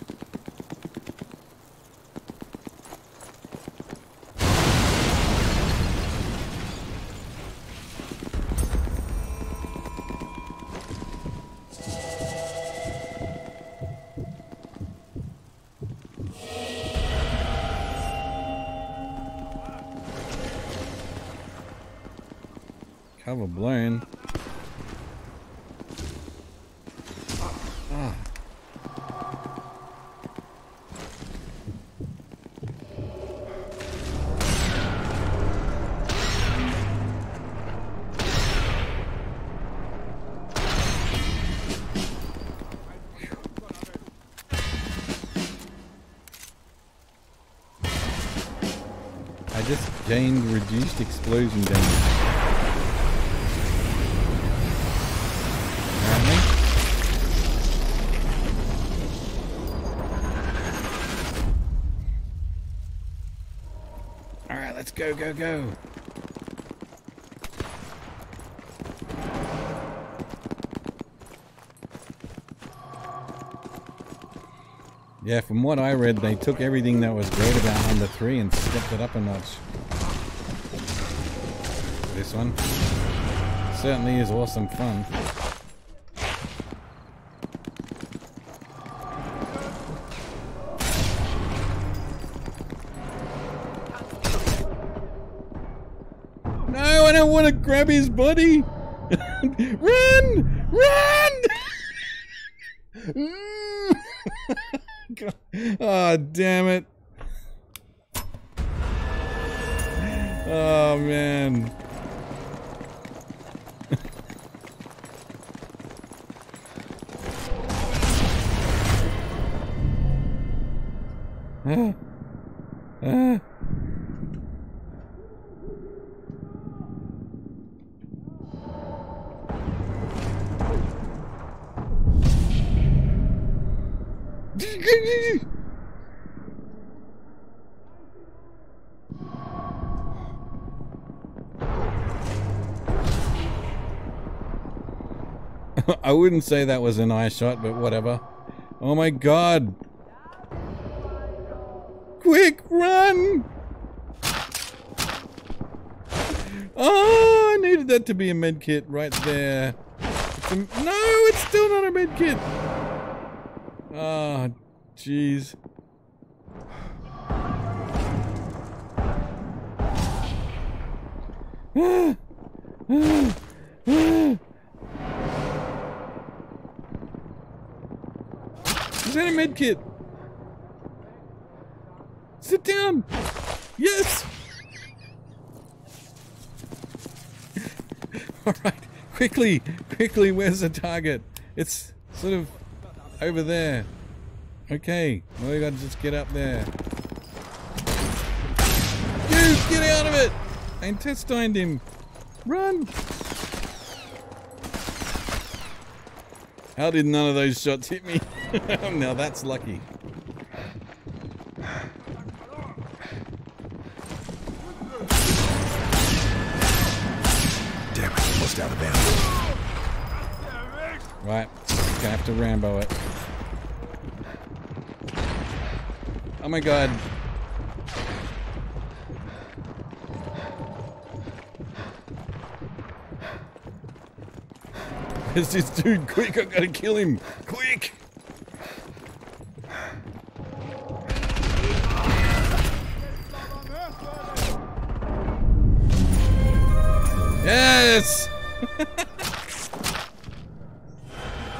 Cover blown. Ah. I just gained reduced explosion damage. Go, go, go. Yeah, from what I read, they took everything that was great about Honda three and stepped it up a notch. This one certainly is awesome fun. I don't want to grab his body. Run! Run! Oh, damn it. Oh, man. Huh? Huh? I wouldn't say that was an eye shot, but whatever. Oh my god! Quick, run! Oh, I needed that to be a med kit right there. It's a, no, it's still not a med kit! Ah, oh, jeez. Is that a med kit? Sit down! Yes! Alright, quickly, quickly, where's the target? It's sort of over there. Okay, well, we gotta just get up there. Dude, get out of it! I intestined him. Run! How did none of those shots hit me? Now that's lucky. Damn it, almost out of bounds. Right, gonna have to Rambo it. Oh my god. It's this dude, quick, I gotta kill him, quick! this!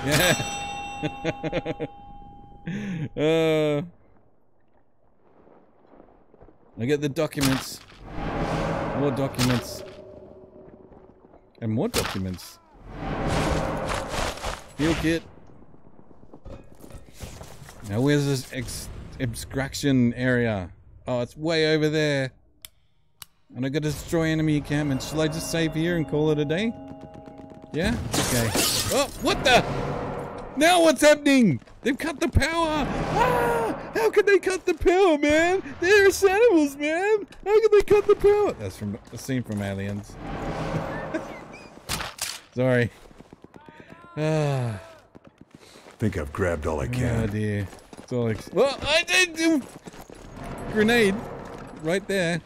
Yeah. uh, I get the documents. More documents. And more documents. Heal kit. Now where's this ex abstraction area? Oh, it's way over there. And I gotta destroy enemy encampment. Shall I just save here and call it a day? Yeah? Okay. Oh, what the? Now what's happening? They've cut the power! Ah! How can they cut the power, man? They're animals, man! How can they cut the power? That's from a scene from Aliens. Sorry. Ah. I think I've grabbed all I can. Oh dear. It's all ex- well, I did! Grenade. Right there.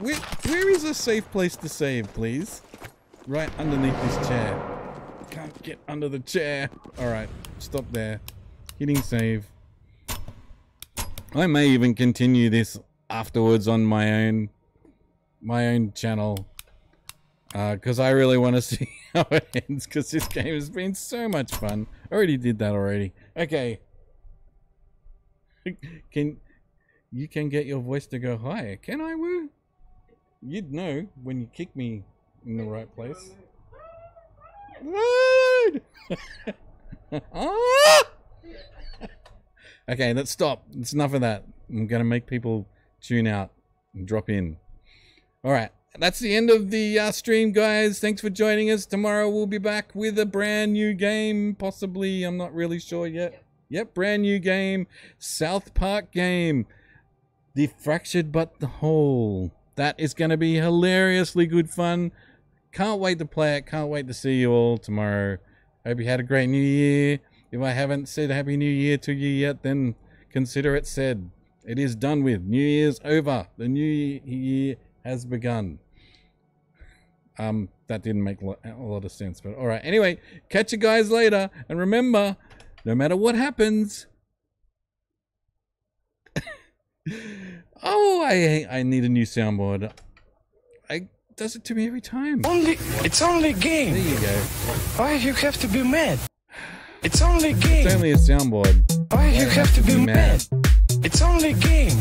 Where, where is a safe place to save, please? Right underneath this chair. Can't get under the chair. Alright, stop there. Hitting save. I may even continue this afterwards on my own my own channel. Uh, cause I really want to see how it ends, cause this game has been so much fun. I already did that already. Okay. Can you can get your voice to go higher, can I, Woo? You'd know when you kick me in the right place. Okay, let's stop. It's enough of that. I'm gonna make people tune out and drop in. All right, that's the end of the uh, stream, guys. Thanks for joining us. Tomorrow we'll be back with a brand new game, possibly. I'm not really sure yet. Yep, brand new game, South Park game, The Fractured But the Hole. That is going to be hilariously good fun. Can't wait to play it. Can't wait to see you all tomorrow. Hope you had a great new year. If I haven't said Happy New Year to you yet, then consider it said. It is done with. New Year's over. The new year has begun. Um, that didn't make a lot of sense, but all right. Anyway, catch you guys later. And remember, no matter what happens... Oh, I I need a new soundboard. I does it to me every time. Only it's only a game. There you go. Why you have to be mad? It's only a game. It's only a soundboard. Why you have, have to, to be, be mad? mad? It's only a game.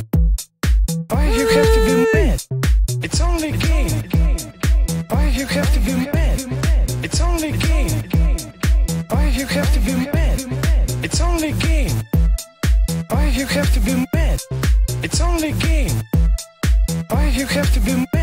Why you have to be mad? It's only a game. Why you have to be mad? It's only a game. Why you have to be mad? It's only a game. Why you have to be mad? It's only a game. Why you have to be mad?